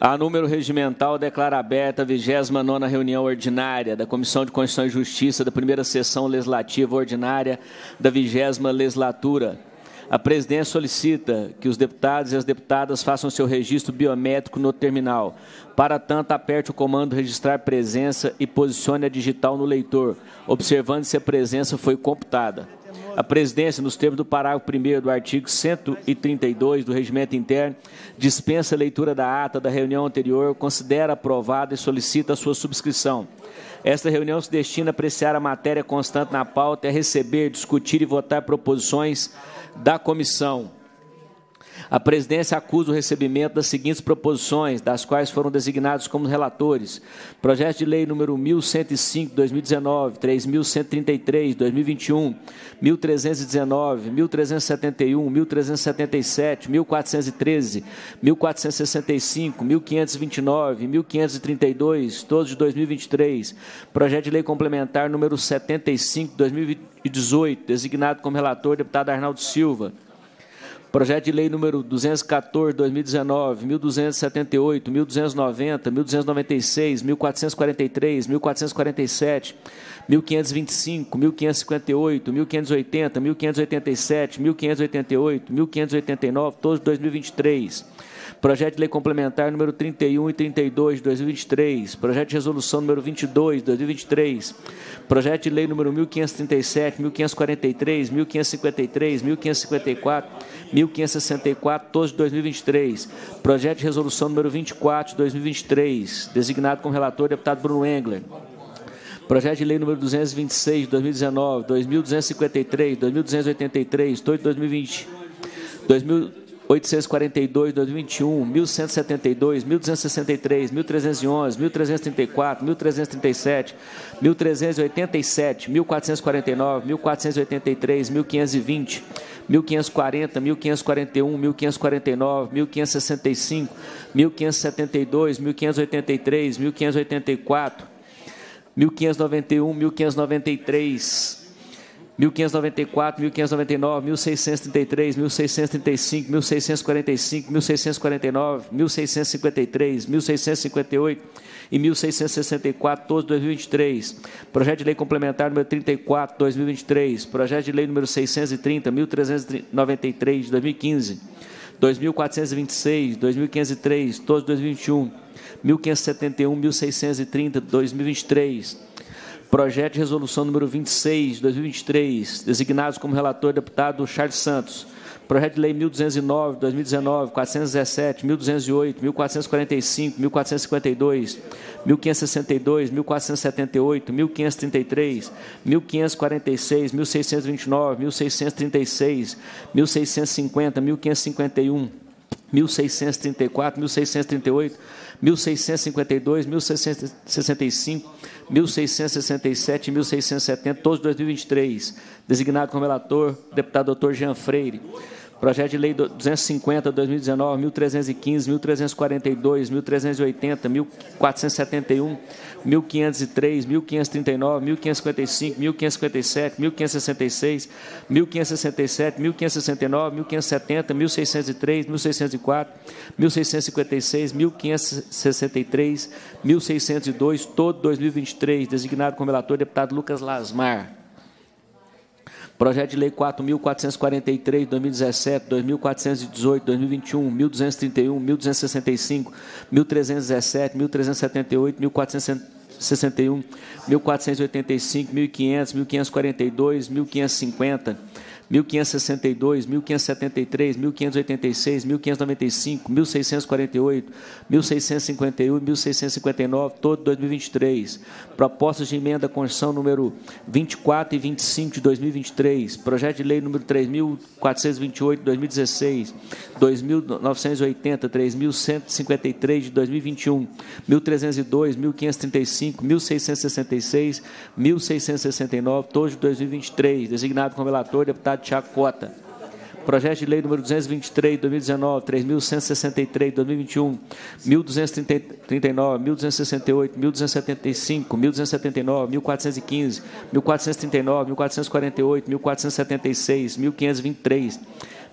A número regimental declara aberta a 29ª reunião ordinária da Comissão de Constituição e Justiça da primeira sessão legislativa ordinária da 20ª legislatura. A presidência solicita que os deputados e as deputadas façam seu registro biométrico no terminal. Para tanto, aperte o comando registrar presença e posicione a digital no leitor, observando se a presença foi computada. A presidência, nos termos do parágrafo 1º do artigo 132 do Regimento Interno, dispensa a leitura da ata da reunião anterior, considera aprovada e solicita a sua subscrição. Esta reunião se destina a apreciar a matéria constante na pauta e a receber, discutir e votar proposições da comissão. A presidência acusa o recebimento das seguintes proposições, das quais foram designados como relatores: projeto de lei número 1105, 2019, 3133, 2021, 1319, 1371, 1377, 1413, 1465, 1529, 1532, todos de 2023. Projeto de lei complementar número 75, 2018, designado como relator deputado Arnaldo Silva. Projeto de lei número 214, 2019, 1278, 1290, 1296, 1443, 1447, 1525, 1558, 1580, 1587, 1588, 1589, todos de 2023. Projeto de lei complementar número 31 e 32 de 2023, projeto de resolução número 22 de 2023, projeto de lei número 1537, 1543, 1553, 1554, 1564, todos de 2023, projeto de resolução número 24 de 2023, designado como relator deputado Bruno Engler. Projeto de lei número 226 de 2019, 2253, 2283, todos de 2020, 842, 2021, 1172, 1263, 1311, 1334, 1337, 1387, 1449, 1483, 1520, 1540, 1541, 1549, 1565, 1572, 1583, 1584, 1591, 1593, 1594, 1599, 1633, 1635, 1645, 1649, 1653, 1658 e 1664, todos de 2023. Projeto de lei complementar número 34, 2023. Projeto de lei número 630, 1393, de 2015. 2426, 2503, todos de 2021. 1571, 1630, 2023. Projeto de resolução número 26, 2023, designados como relator deputado Charles Santos. Projeto de lei 1209, 2019, 417, 1208, 1445, 1452, 1562, 1478, 1533, 1546, 1629, 1636, 1650, 1551, 1634, 1638, 1652, 1665, 1667 e 1670, todos de 2023. Designado como relator, deputado doutor Jean Freire. Projeto de lei 250, 2019, 1315, 1342, 1380, 1471, 1503, 1539, 1555, 1557, 1566, 1567, 1569, 1570, 1603, 1604, 1656, 1563, 1602, todo 2023, designado como relator deputado Lucas Lasmar. Projeto de lei 4.443, 2017, 2.418, 2021, 1.231, 1.265, 1.317, 1.378, 1.461, 1.485, 1.500, 1.542, 1.550, 1562, 1573, 1586, 1595, 1648, 1651 e 1659, todo 2023. Propostas de emenda à Constituição número 24 e 25 de 2023. Projeto de lei número 3.428 de 2016, 2.980, 3.153 de 2021, 1.302, 1.535, 1.666, 1.669, todos de 2023. Designado como relator, deputado Tiago Cota. Projeto de lei número 223, 2019, 3.163, 2021, 1.239, 1.268, 1.275, 1.279, 1.415, 1.439, 1.448, 1.476, 1.523,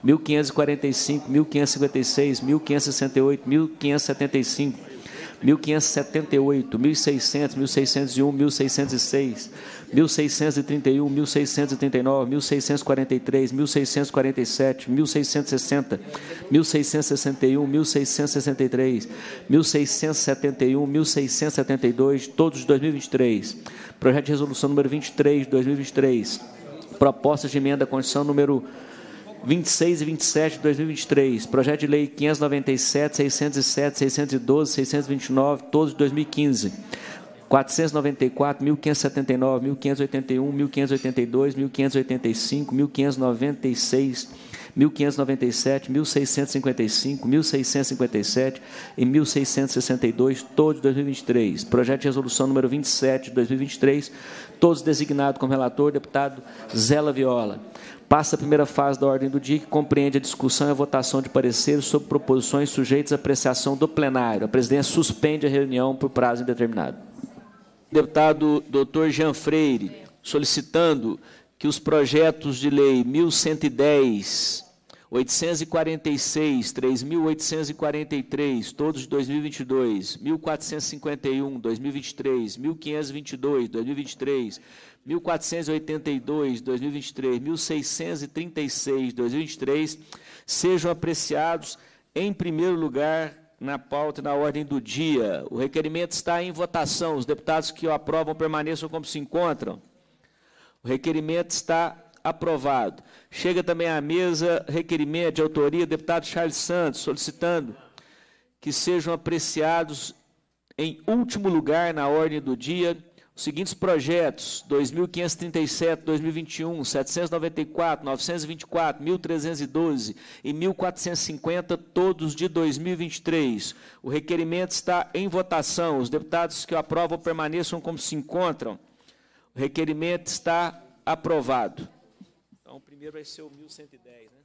1.545, 1.556, 1.568, 1.575, 1.578, 1.600, 1.601, 1.606, 1.631, 1.639, 1.643, 1.647, 1.660, 1.661, 1.663, 1.671, 1.672, todos de 2023. Projeto de Resolução número 23 de 2023. Propostas de emenda à Constituição número 26 e 27 de 2023, projeto de lei 597, 607, 612, 629, todos de 2015, 494, 1579, 1581, 1582, 1585, 1596, 1597, 1655, 1657 e 1662, todos de 2023. Projeto de resolução número 27 de 2023, todos designados como relator, deputado Zé Laviola. Passa a primeira fase da ordem do dia, que compreende a discussão e a votação de pareceres sobre proposições sujeitas à apreciação do plenário. A presidência suspende a reunião por prazo indeterminado. Deputado Dr. Jean Freire, solicitando que os projetos de lei 1110, 846, 3.843, todos de 2022, 1451, 2023, 1522, 2023, 1482, 2023, 1636, 2023, sejam apreciados em primeiro lugar na pauta e na ordem do dia. O requerimento está em votação. Os deputados que o aprovam permaneçam como se encontram. O requerimento está aprovado. Chega também à mesa requerimento de autoria do deputado Charles Santos, solicitando que sejam apreciados em último lugar na ordem do dia os seguintes projetos: 2.537, 2021, 794, 924, 1.312 e 1.450, todos de 2023. O requerimento está em votação. Os deputados que o aprovam permaneçam como se encontram. O requerimento está aprovado. Então, o primeiro vai ser o 1110, né?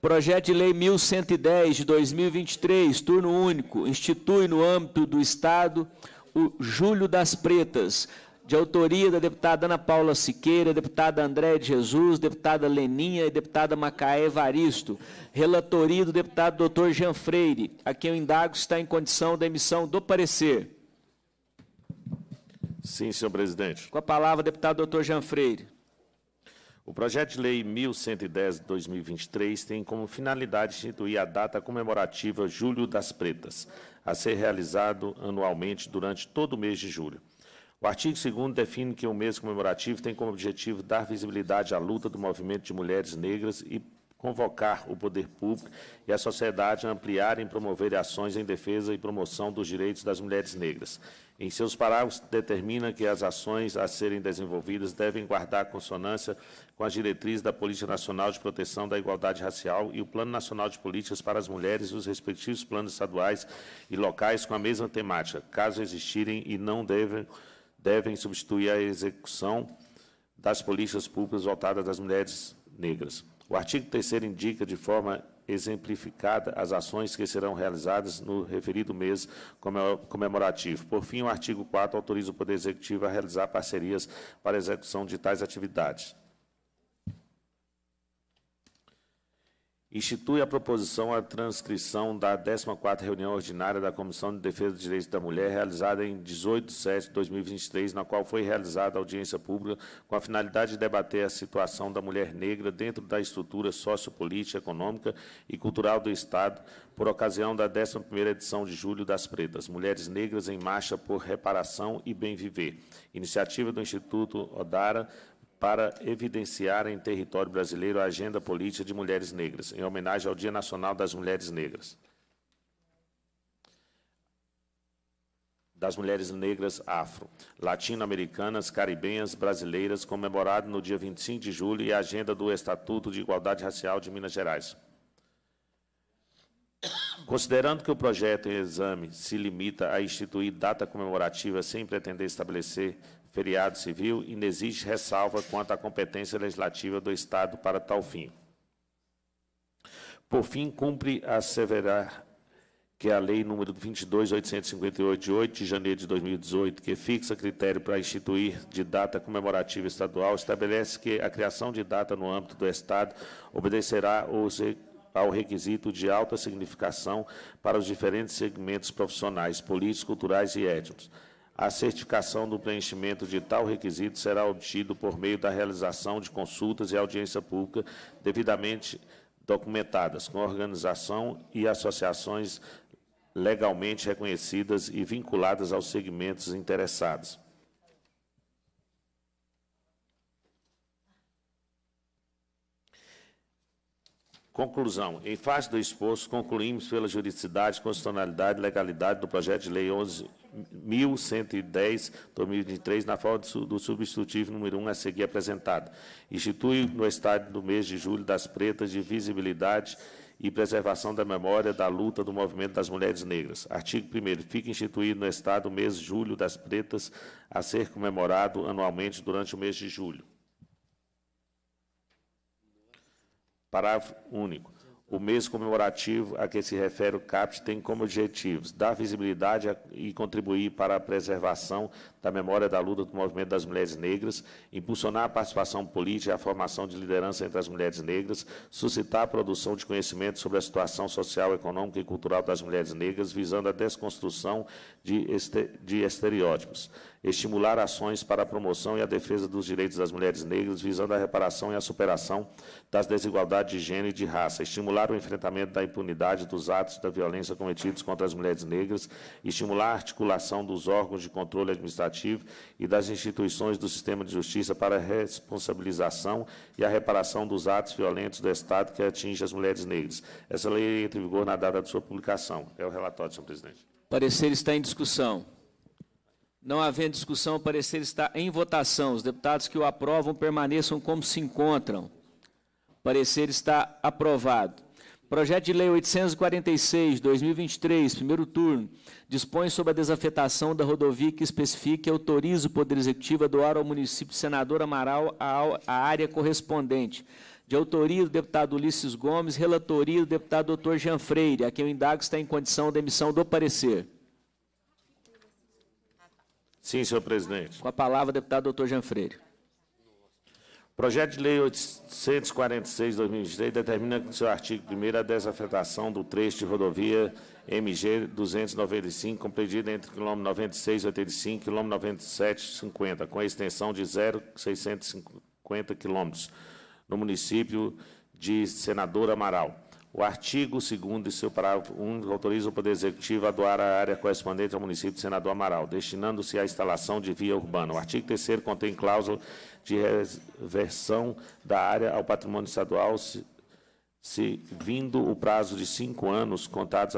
Projeto de Lei 1110, de 2023, turno único, institui no âmbito do Estado o Júlio das Pretas, de autoria da deputada Ana Paula Siqueira, deputada Andréa de Jesus, deputada Leninha e deputada Macaé Evaristo. Relatoria do deputado doutor Jean Freire, a quem eu indago está em condição da emissão do parecer. Sim, senhor presidente. Com a palavra, deputado doutor Jean Freire. O projeto de lei 1110 de 2023 tem como finalidade instituir a data comemorativa Júlio das Pretas, a ser realizado anualmente durante todo o mês de julho. O artigo 2º define que o mês comemorativo tem como objetivo dar visibilidade à luta do movimento de mulheres negras e convocar o poder público e a sociedade a ampliarem e promoverem ações em defesa e promoção dos direitos das mulheres negras. Em seus parágrafos, determina que as ações a serem desenvolvidas devem guardar consonância com as diretrizes da Política Nacional de Proteção da Igualdade Racial e o Plano Nacional de Políticas para as Mulheres e os respectivos planos estaduais e locais com a mesma temática, caso existirem, e não devem substituir a execução das políticas públicas voltadas às mulheres negras. O artigo 3º indica de forma exemplificada as ações que serão realizadas no referido mês comemorativo. Por fim, o artigo 4 autoriza o Poder Executivo a realizar parcerias para a execução de tais atividades. Institui a proposição à transcrição da 14ª reunião ordinária da Comissão de Defesa dos Direitos da Mulher, realizada em 18 de setembro de 2023, na qual foi realizada audiência pública com a finalidade de debater a situação da mulher negra dentro da estrutura sociopolítica, econômica e cultural do Estado, por ocasião da 11ª edição de Júlio das Pretas, Mulheres Negras em Marcha por Reparação e Bem Viver, iniciativa do Instituto Odara, para evidenciar em território brasileiro a agenda política de mulheres negras, em homenagem ao Dia Nacional das Mulheres Negras. Das mulheres negras afro, latino-americanas, caribenhas, brasileiras, comemorado no dia 25 de julho e a agenda do Estatuto de Igualdade Racial de Minas Gerais. Considerando que o projeto em exame se limita a instituir data comemorativa sem pretender estabelecer feriado civil, inexiste ressalva quanto à competência legislativa do Estado para tal fim. Por fim, cumpre asseverar que é a Lei Número 22.858, de 8 de janeiro de 2018, que fixa critério para instituir de data comemorativa estadual, estabelece que a criação de data no âmbito do Estado obedecerá ao requisito de alta significação para os diferentes segmentos profissionais, políticos, culturais e étnicos. A certificação do preenchimento de tal requisito será obtido por meio da realização de consultas e audiência pública devidamente documentadas, com organização e associações legalmente reconhecidas e vinculadas aos segmentos interessados. Conclusão. Em face do exposto, concluímos pela juridicidade, constitucionalidade e legalidade do projeto de lei 11.110/2023, na forma do substitutivo número 1 a seguir apresentado. Institui no Estado do mês de julho das pretas de visibilidade e preservação da memória da luta do movimento das mulheres negras. Artigo 1º. Fica instituído no Estado o mês de julho das pretas a ser comemorado anualmente durante o mês de julho. Parágrafo único. O mês comemorativo a que se refere o CAPT tem como objetivos dar visibilidade e contribuir para a preservação da memória da luta do movimento das mulheres negras, impulsionar a participação política e a formação de liderança entre as mulheres negras, suscitar a produção de conhecimento sobre a situação social, econômica e cultural das mulheres negras, visando a desconstrução de estereótipos. Estimular ações para a promoção e a defesa dos direitos das mulheres negras, visando a reparação e a superação das desigualdades de gênero e de raça. Estimular o enfrentamento da impunidade dos atos da violência cometidos contra as mulheres negras. Estimular a articulação dos órgãos de controle administrativo e das instituições do sistema de justiça para a responsabilização e a reparação dos atos violentos do Estado que atinge as mulheres negras. Essa lei entra em vigor na data de sua publicação. É o relatório, senhor presidente. O parecer está em discussão. Não havendo discussão, o parecer está em votação. Os deputados que o aprovam permaneçam como se encontram. O parecer está aprovado. Projeto de Lei 846, 2023, primeiro turno, dispõe sobre a desafetação da rodovia que especifica e autoriza o Poder Executivo a doar ao município de Senador Amaral a área correspondente. De autoria do deputado Ulisses Gomes, relatoria do deputado doutor Jean Freire, a quem eu indago está em condição da emissão do parecer. Sim, senhor presidente. Com a palavra, deputado doutor Jean Freire. Projeto de Lei 846/2023 determina no seu artigo 1º a desafetação do trecho de rodovia MG 295, compreendida entre km 96 e 85 e km 97 e 50, com a extensão de 0,650 km, no município de Senador Amaral. O artigo 2º e seu parágrafo 1 autoriza o Poder Executivo a doar a área correspondente ao município de Senador Amaral, destinando-se à instalação de via urbana. O artigo 3º contém cláusula de reversão da área ao patrimônio estadual, se vindo o prazo de 5 anos contados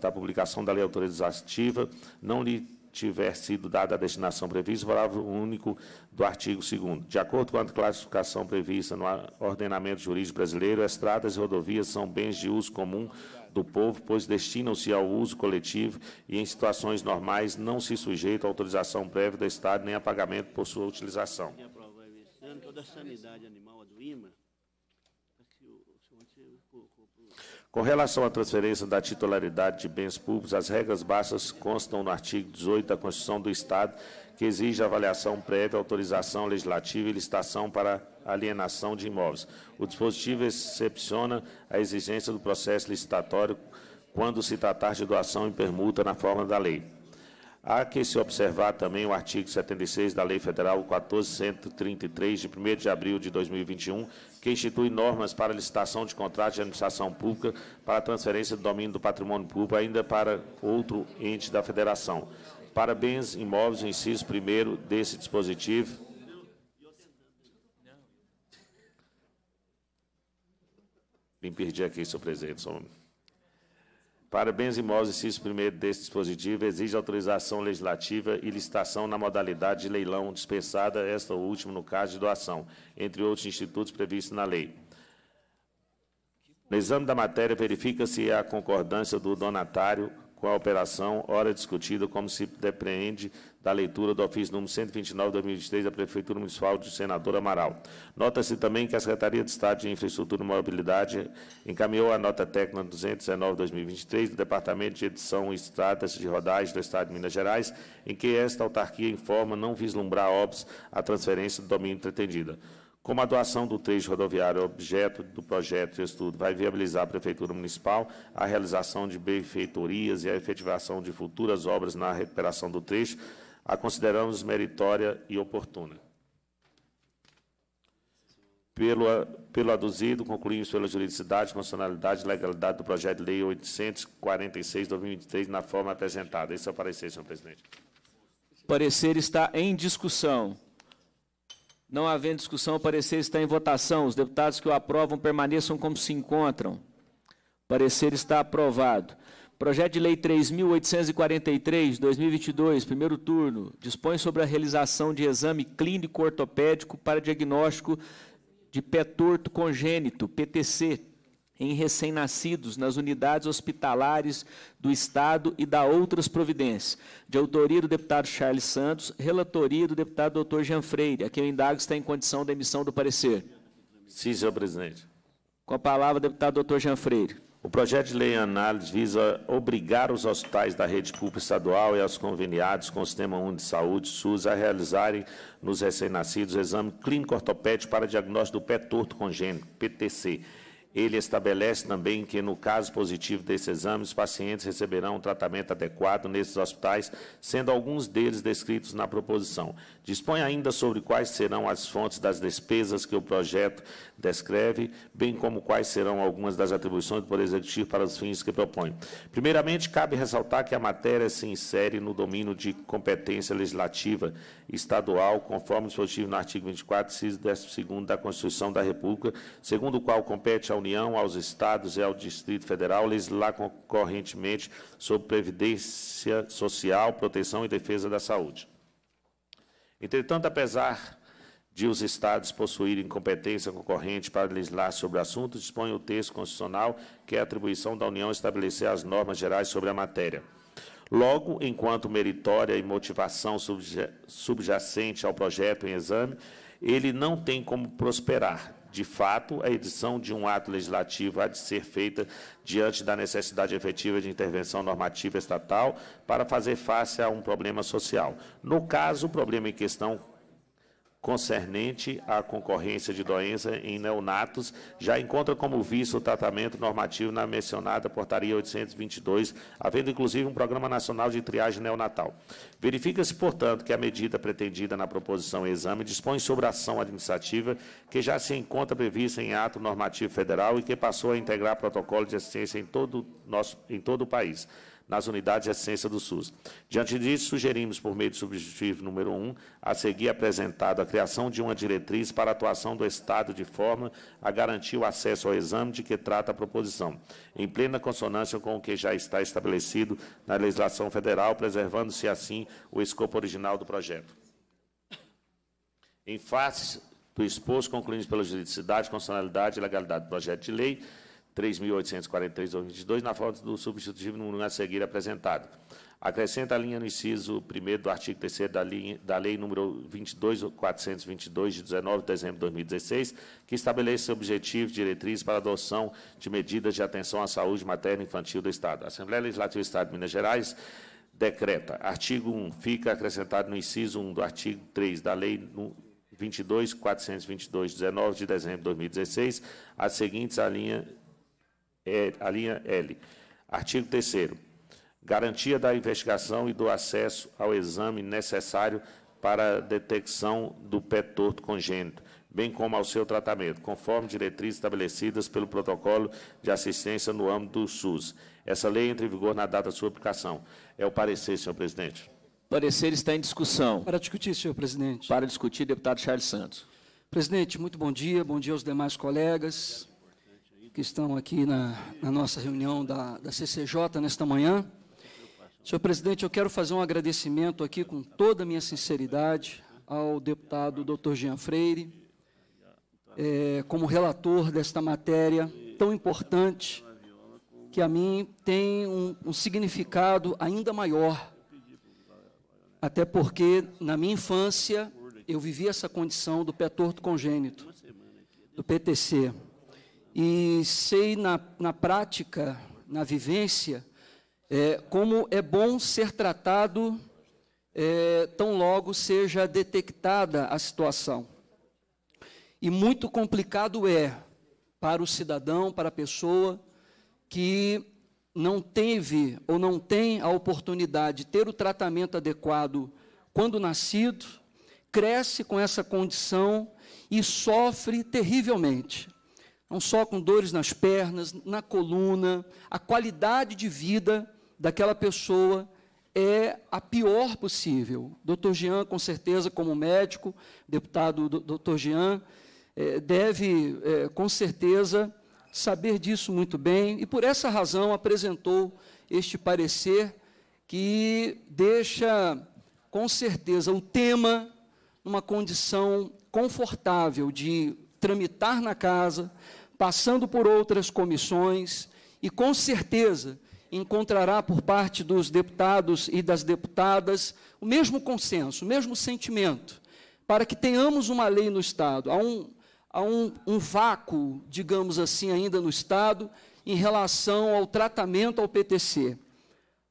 da publicação da lei autorizativa, não lhe tiver sido dada a destinação prevista, parágrafo único do artigo 2º. De acordo com a classificação prevista no ordenamento jurídico brasileiro, estradas e rodovias são bens de uso comum do povo, pois destinam-se ao uso coletivo e, em situações normais, não se sujeitam à autorização prévia do Estado nem a pagamento por sua utilização. Toda a sanidade animal do IMA. Com relação à transferência da titularidade de bens públicos, as regras básicas constam no artigo 18 da Constituição do Estado, que exige avaliação prévia, autorização legislativa e licitação para alienação de imóveis. O dispositivo excepciona a exigência do processo licitatório quando se tratar de doação e permuta na forma da lei. Há que se observar também o artigo 76 da Lei Federal 14.133, de 1º de abril de 2021, que institui normas para licitação de contratos de administração pública para a transferência do domínio do patrimônio público, ainda para outro ente da federação. Para bens imóveis, o inciso 1º desse dispositivo... Me perdi aqui, senhor presidente, só um momento. Para bens imóveis, o inciso 1º deste dispositivo exige autorização legislativa e licitação na modalidade de leilão, dispensada esta última no caso de doação, entre outros institutos previstos na lei. No exame da matéria, verifica-se a concordância do donatário com a operação, ora discutida, como se depreende da leitura do ofício número 129/2023 da Prefeitura Municipal de Senador Amaral. Nota-se também que a Secretaria de Estado de Infraestrutura e Mobilidade encaminhou a nota técnica 219/2023 do Departamento de Edição e Estradas de Rodagem do Estado de Minas Gerais, em que esta autarquia informa não vislumbrar óbvio a transferência do domínio pretendida. Como a doação do trecho rodoviário objeto do projeto de estudo vai viabilizar a Prefeitura Municipal, a realização de benfeitorias e a efetivação de futuras obras na recuperação do trecho, a consideramos meritória e oportuna. Pelo aduzido, concluímos pela juridicidade, constitucionalidade e legalidade do projeto de lei 846/2023 na forma apresentada. Esse é o parecer, senhor presidente. O parecer está em discussão. Não havendo discussão, o parecer está em votação. Os deputados que o aprovam permaneçam como se encontram. O parecer está aprovado. Projeto de Lei 3.843, 2022, primeiro turno, dispõe sobre a realização de exame clínico ortopédico para diagnóstico de pé torto congênito, PTC, em recém-nascidos nas unidades hospitalares do Estado e da outras providências. De autoria do deputado Charles Santos, relatoria do deputado doutor Jean Freire, a quem eu indago está em condição da emissão do parecer. Sim, senhor presidente. Com a palavra, deputado doutor Jean Freire. O projeto de lei em análise visa obrigar os hospitais da rede pública estadual e aos conveniados com o Sistema Único de Saúde, SUS, a realizarem nos recém-nascidos exame clínico ortopédico para diagnóstico do pé torto congênito, PTC. Ele estabelece também que, no caso positivo desse exame, os pacientes receberão um tratamento adequado nesses hospitais, sendo alguns deles descritos na proposição. Dispõe ainda sobre quais serão as fontes das despesas que o projeto descreve, bem como quais serão algumas das atribuições do Poder Executivo para os fins que propõe. Primeiramente, cabe ressaltar que a matéria se insere no domínio de competência legislativa estadual, conforme dispositivo no artigo 24, inciso 12º da Constituição da República, segundo o qual compete à União, aos Estados e ao Distrito Federal legislar concorrentemente sobre previdência social, proteção e defesa da saúde. Entretanto, apesar de os Estados possuírem competência concorrente para legislar sobre o assunto, dispõe o texto constitucional que é a atribuição da União estabelecer as normas gerais sobre a matéria. Logo, enquanto meritória e motivação subjacente ao projeto em exame, ele não tem como prosperar. De fato, a edição de um ato legislativo há de ser feita diante da necessidade efetiva de intervenção normativa estatal para fazer face a um problema social. No caso, o problema em questão concernente à concorrência de doença em neonatos já encontra como visto o tratamento normativo na mencionada portaria 822, havendo inclusive um programa nacional de triagem neonatal. Verifica-se, portanto, que a medida pretendida na proposição em exame dispõe sobre a ação administrativa que já se encontra prevista em ato normativo federal e que passou a integrar protocolo de assistência em todo o país, nas unidades de assistência do SUS. Diante disso, sugerimos, por meio do substitutivo número 1, a seguir apresentado a criação de uma diretriz para a atuação do Estado de forma a garantir o acesso ao exame de que trata a proposição, em plena consonância com o que já está estabelecido na legislação federal, preservando-se assim o escopo original do projeto. Em face do exposto, concluímos pela juridicidade, constitucionalidade e legalidade do projeto de lei 3.843/2022, na forma do substitutivo número 1 a seguir apresentado. Acrescenta a linha no inciso 1º do artigo 3º da Lei Número 22.422, de 19 de dezembro de 2016, que estabelece objetivos e diretrizes para a adoção de medidas de atenção à saúde materna e infantil do Estado. A Assembleia Legislativa do Estado de Minas Gerais decreta. Artigo 1. Fica acrescentado no inciso 1 do artigo 3 da Lei Número 22.422, de 19 de dezembro de 2016, as seguintes a linha L. Artigo 3º. Garantia da investigação e do acesso ao exame necessário para a detecção do pé torto congênito, bem como ao seu tratamento, conforme diretrizes estabelecidas pelo protocolo de assistência no âmbito do SUS. Essa lei entra em vigor na data de sua aplicação. É o parecer, senhor presidente. O parecer está em discussão. Para discutir, senhor presidente. Para discutir, deputado Charles Santos. Presidente, muito bom dia. Bom dia aos demais colegas que estão aqui na nossa reunião da CCJ nesta manhã. Senhor presidente, eu quero fazer um agradecimento aqui com toda a minha sinceridade ao deputado Dr. Jean Freire, como relator desta matéria tão importante que a mim tem um significado ainda maior, até porque na minha infância eu vivi essa condição do pé torto congênito, do PTC, e sei na prática, na vivência, como é bom ser tratado tão logo seja detectada a situação. E muito complicado é para o cidadão, para a pessoa que não teve ou não tem a oportunidade de ter o tratamento adequado quando nascido, cresce com essa condição e sofre terrivelmente. Não só com dores nas pernas, na coluna, a qualidade de vida daquela pessoa é a pior possível. Doutor Jean, com certeza, como médico, deputado doutor Jean, deve, com certeza, saber disso muito bem, e por essa razão apresentou este parecer que deixa, com certeza, o tema numa condição confortável de tramitar na casa, passando por outras comissões, e, com certeza, encontrará por parte dos deputados e das deputadas o mesmo consenso, o mesmo sentimento, para que tenhamos uma lei no Estado. Há um vácuo, digamos assim, ainda no Estado, em relação ao tratamento ao PTC.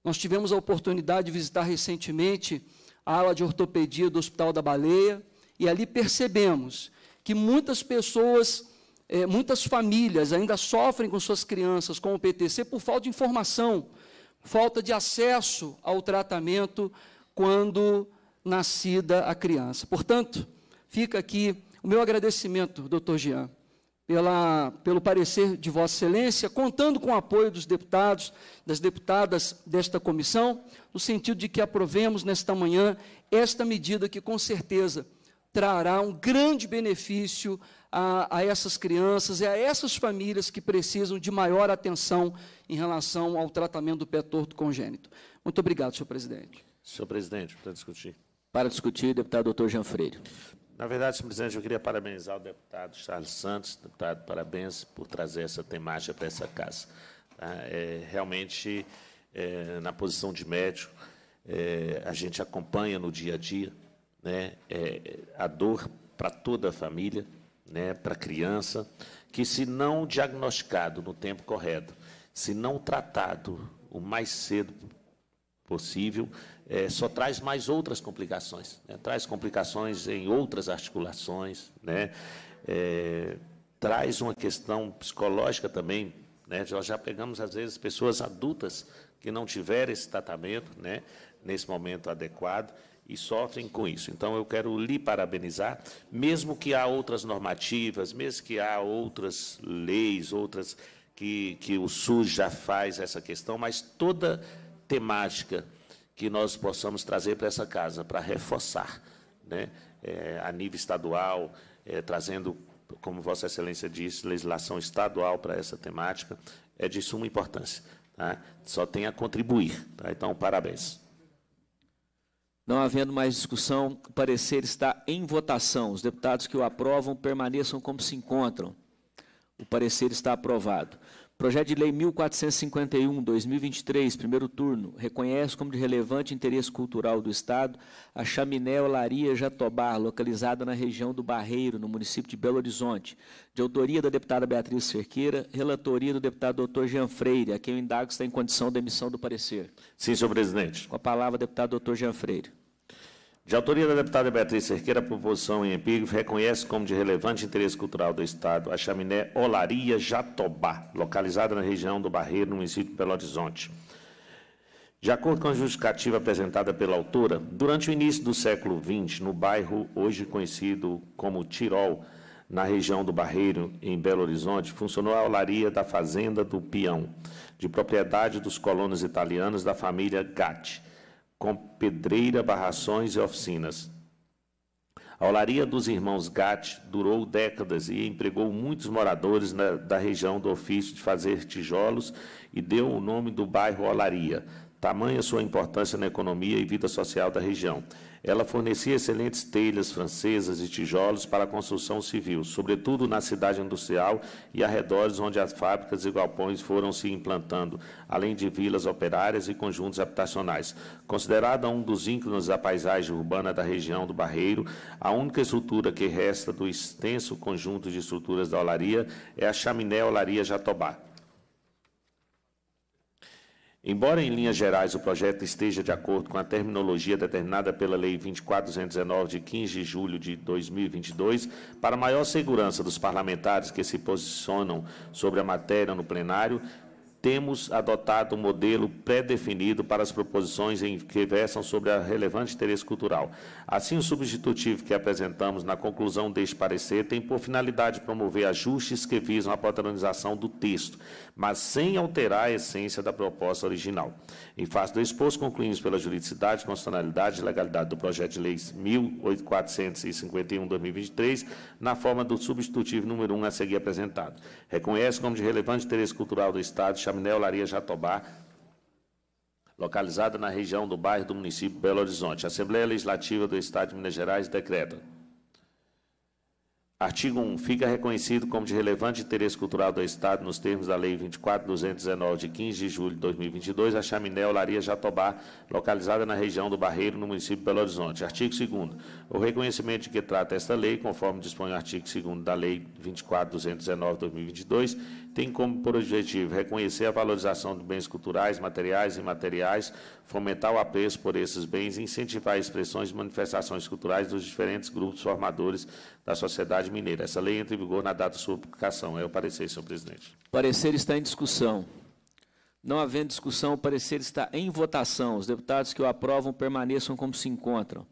Nós tivemos a oportunidade de visitar recentemente a ala de ortopedia do Hospital da Baleia, e ali percebemos que muitas pessoas, muitas famílias ainda sofrem com suas crianças com o PTC por falta de informação, falta de acesso ao tratamento quando nascida a criança. Portanto, fica aqui o meu agradecimento, doutor Jean, pelo parecer de Vossa Excelência, contando com o apoio dos deputados, das deputadas desta comissão, no sentido de que aprovemos nesta manhã esta medida que, com certeza, trará um grande benefício a essas crianças e a essas famílias que precisam de maior atenção em relação ao tratamento do pé torto congênito. Muito obrigado, senhor presidente. Senhor presidente, para discutir. Para discutir, deputado doutor Jean Freire. Na verdade, senhor presidente, eu queria parabenizar o deputado Charles Santos. Deputado, parabéns por trazer essa temática para essa casa. Realmente, na posição de médico, a gente acompanha no dia a dia, né, a dor para toda a família, né, para a criança, que, se não diagnosticado no tempo correto, se não tratado o mais cedo possível, só traz mais outras complicações, né, traz complicações em outras articulações, né, traz uma questão psicológica também, né, nós já pegamos, às vezes, pessoas adultas que não tiveram esse tratamento, né, nesse momento adequado, e sofrem com isso. Então, eu quero lhe parabenizar, mesmo que há outras normativas, mesmo que há outras leis, outras que o SUS já faz essa questão, mas toda temática que nós possamos trazer para essa casa, para reforçar, né, a nível estadual, trazendo, como Vossa Excelência disse, legislação estadual para essa temática, é de suma importância. Tá? Só tem a contribuir. Tá? Então, parabéns. Não havendo mais discussão, o parecer está em votação. Os deputados que o aprovam permaneçam como se encontram. O parecer está aprovado. Projeto de Lei 1451, 2023, primeiro turno, reconhece como de relevante interesse cultural do Estado a chaminé Olaria Jatobá, localizada na região do Barreiro, no município de Belo Horizonte, de autoria da deputada Beatriz Cerqueira, relatoria do deputado doutor Jean Freire, a quem eu indago está em condição de emissão do parecer. Sim, senhor presidente. Com a palavra, deputado doutor Jean Freire. De autoria da deputada Beatriz Cerqueira, a proposição em epígrafe reconhece como de relevante interesse cultural do Estado a chaminé Olaria Jatobá, localizada na região do Barreiro, no município de Belo Horizonte. De acordo com a justificativa apresentada pela autora, durante o início do século XX, no bairro hoje conhecido como Tirol, na região do Barreiro, em Belo Horizonte, funcionou a olaria da Fazenda do Peão, de propriedade dos colonos italianos da família Gatti, com pedreira, barrações e oficinas. A olaria dos irmãos Gatti durou décadas e empregou muitos moradores da região do ofício de fazer tijolos e deu o nome do bairro Olaria, tamanha sua importância na economia e vida social da região. Ela fornecia excelentes telhas francesas e tijolos para a construção civil, sobretudo na cidade industrial e arredores onde as fábricas e galpões foram se implantando, além de vilas operárias e conjuntos habitacionais. Considerada um dos ícones da paisagem urbana da região do Barreiro, a única estrutura que resta do extenso conjunto de estruturas da olaria é a chaminé Olaria Jatobá. Embora, em linhas gerais, o projeto esteja de acordo com a terminologia determinada pela Lei 24.219, de 15 de julho de 2022, para maior segurança dos parlamentares que se posicionam sobre a matéria no plenário, temos adotado um modelo pré-definido para as proposições em que versam sobre a relevante interesse cultural. Assim, o substitutivo que apresentamos na conclusão deste parecer tem por finalidade promover ajustes que visam a padronização do texto, mas sem alterar a essência da proposta original. Em face do exposto, concluímos pela juridicidade, constitucionalidade e legalidade do projeto de lei 1451/2023, na forma do substitutivo número 1 a seguir apresentado. Reconhece como de relevante interesse cultural do Estado chaminé Olaria Jatobá, localizada na região do bairro do município de Belo Horizonte. A Assembleia Legislativa do Estado de Minas Gerais decreta. Artigo 1. Fica reconhecido como de relevante interesse cultural do Estado, nos termos da Lei 24.219, de 15 de julho de 2022, a chaminé Olaria Jatobá, localizada na região do Barreiro, no município de Belo Horizonte. Artigo 2º. O reconhecimento de que trata esta lei, conforme dispõe o artigo 2º da Lei 24.219, de 2022, tem como por objetivo reconhecer a valorização de bens culturais, materiais e imateriais, fomentar o apreço por esses bens e incentivar expressões e manifestações culturais dos diferentes grupos formadores da sociedade mineira. Essa lei entra em vigor na data de sua publicação. É o parecer, senhor presidente. O parecer está em discussão. Não havendo discussão, o parecer está em votação. Os deputados que o aprovam permaneçam como se encontram. O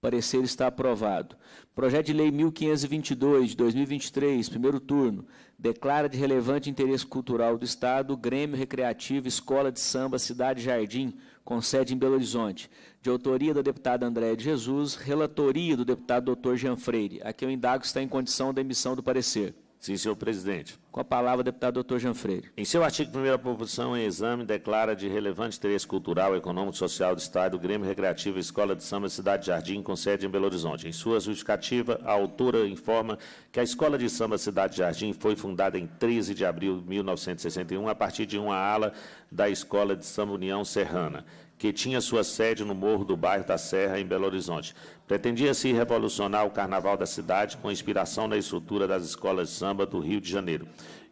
parecer está aprovado. Projeto de Lei 1522, de 2023, primeiro turno, declara de relevante interesse cultural do Estado o Grêmio Recreativo Escola de Samba Cidade Jardim, com sede em Belo Horizonte, de autoria da deputada Andréa de Jesus, relatoria do deputado doutor Jean Freire. Aqui eu indago se está em condição da emissão do parecer. Sim, senhor presidente. Com a palavra, deputado doutor Jean Freire. Em seu artigo 1º, a proposição em exame declara de relevante interesse cultural, econômico e social do Estado o Grêmio Recreativo Escola de Samba Cidade Jardim, com sede em Belo Horizonte. Em sua justificativa, a autora informa que a Escola de Samba Cidade Jardim foi fundada em 13 de abril de 1961, a partir de uma ala da Escola de Samba União Serrana, que tinha sua sede no Morro do Bairro da Serra, em Belo Horizonte. Pretendia-se revolucionar o carnaval da cidade com inspiração na estrutura das escolas de samba do Rio de Janeiro,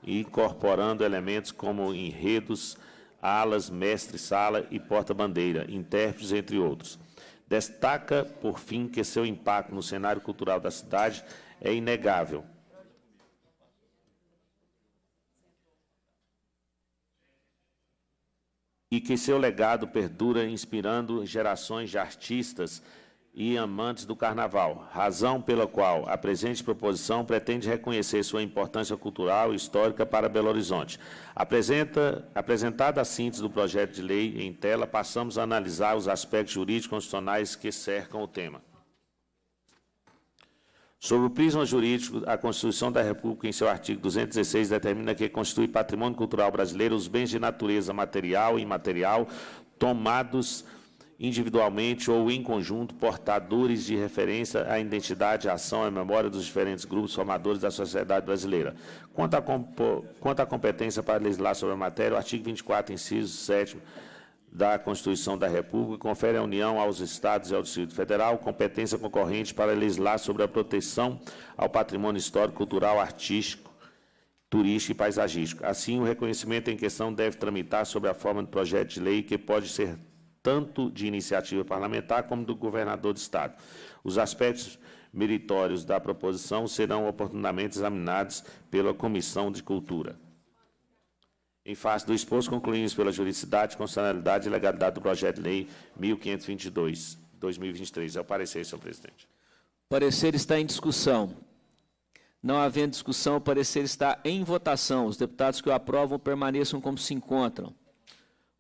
incorporando elementos como enredos, alas, mestre-sala e porta-bandeira, intérpretes, entre outros. Destaca, por fim, que seu impacto no cenário cultural da cidade é inegável. E que seu legado perdura inspirando gerações de artistas e amantes do carnaval, razão pela qual a presente proposição pretende reconhecer sua importância cultural e histórica para Belo Horizonte. Apresentada a síntese do projeto de lei em tela, passamos a analisar os aspectos jurídicos constitucionais que cercam o tema. Sobre o prisma jurídico, a Constituição da República, em seu artigo 216, determina que constitui patrimônio cultural brasileiro os bens de natureza material e imaterial, tomados individualmente ou em conjunto, portadores de referência à identidade, à ação e à memória dos diferentes grupos formadores da sociedade brasileira. Quanto à competência para legislar sobre a matéria, o artigo 24, inciso 7º, da Constituição da República, confere à União, aos Estados e ao Distrito Federal competência concorrente para legislar sobre a proteção ao patrimônio histórico, cultural, artístico, turístico e paisagístico. Assim, o reconhecimento em questão deve tramitar sob a forma de projeto de lei que pode ser tanto de iniciativa parlamentar como do governador do Estado. Os aspectos meritórios da proposição serão oportunamente examinados pela Comissão de Cultura. Em face do exposto, concluímos pela juridicidade, constitucionalidade e legalidade do projeto de lei 1522, 2023. É o parecer, senhor presidente. O parecer está em discussão. Não havendo discussão, o parecer está em votação. Os deputados que o aprovam permaneçam como se encontram.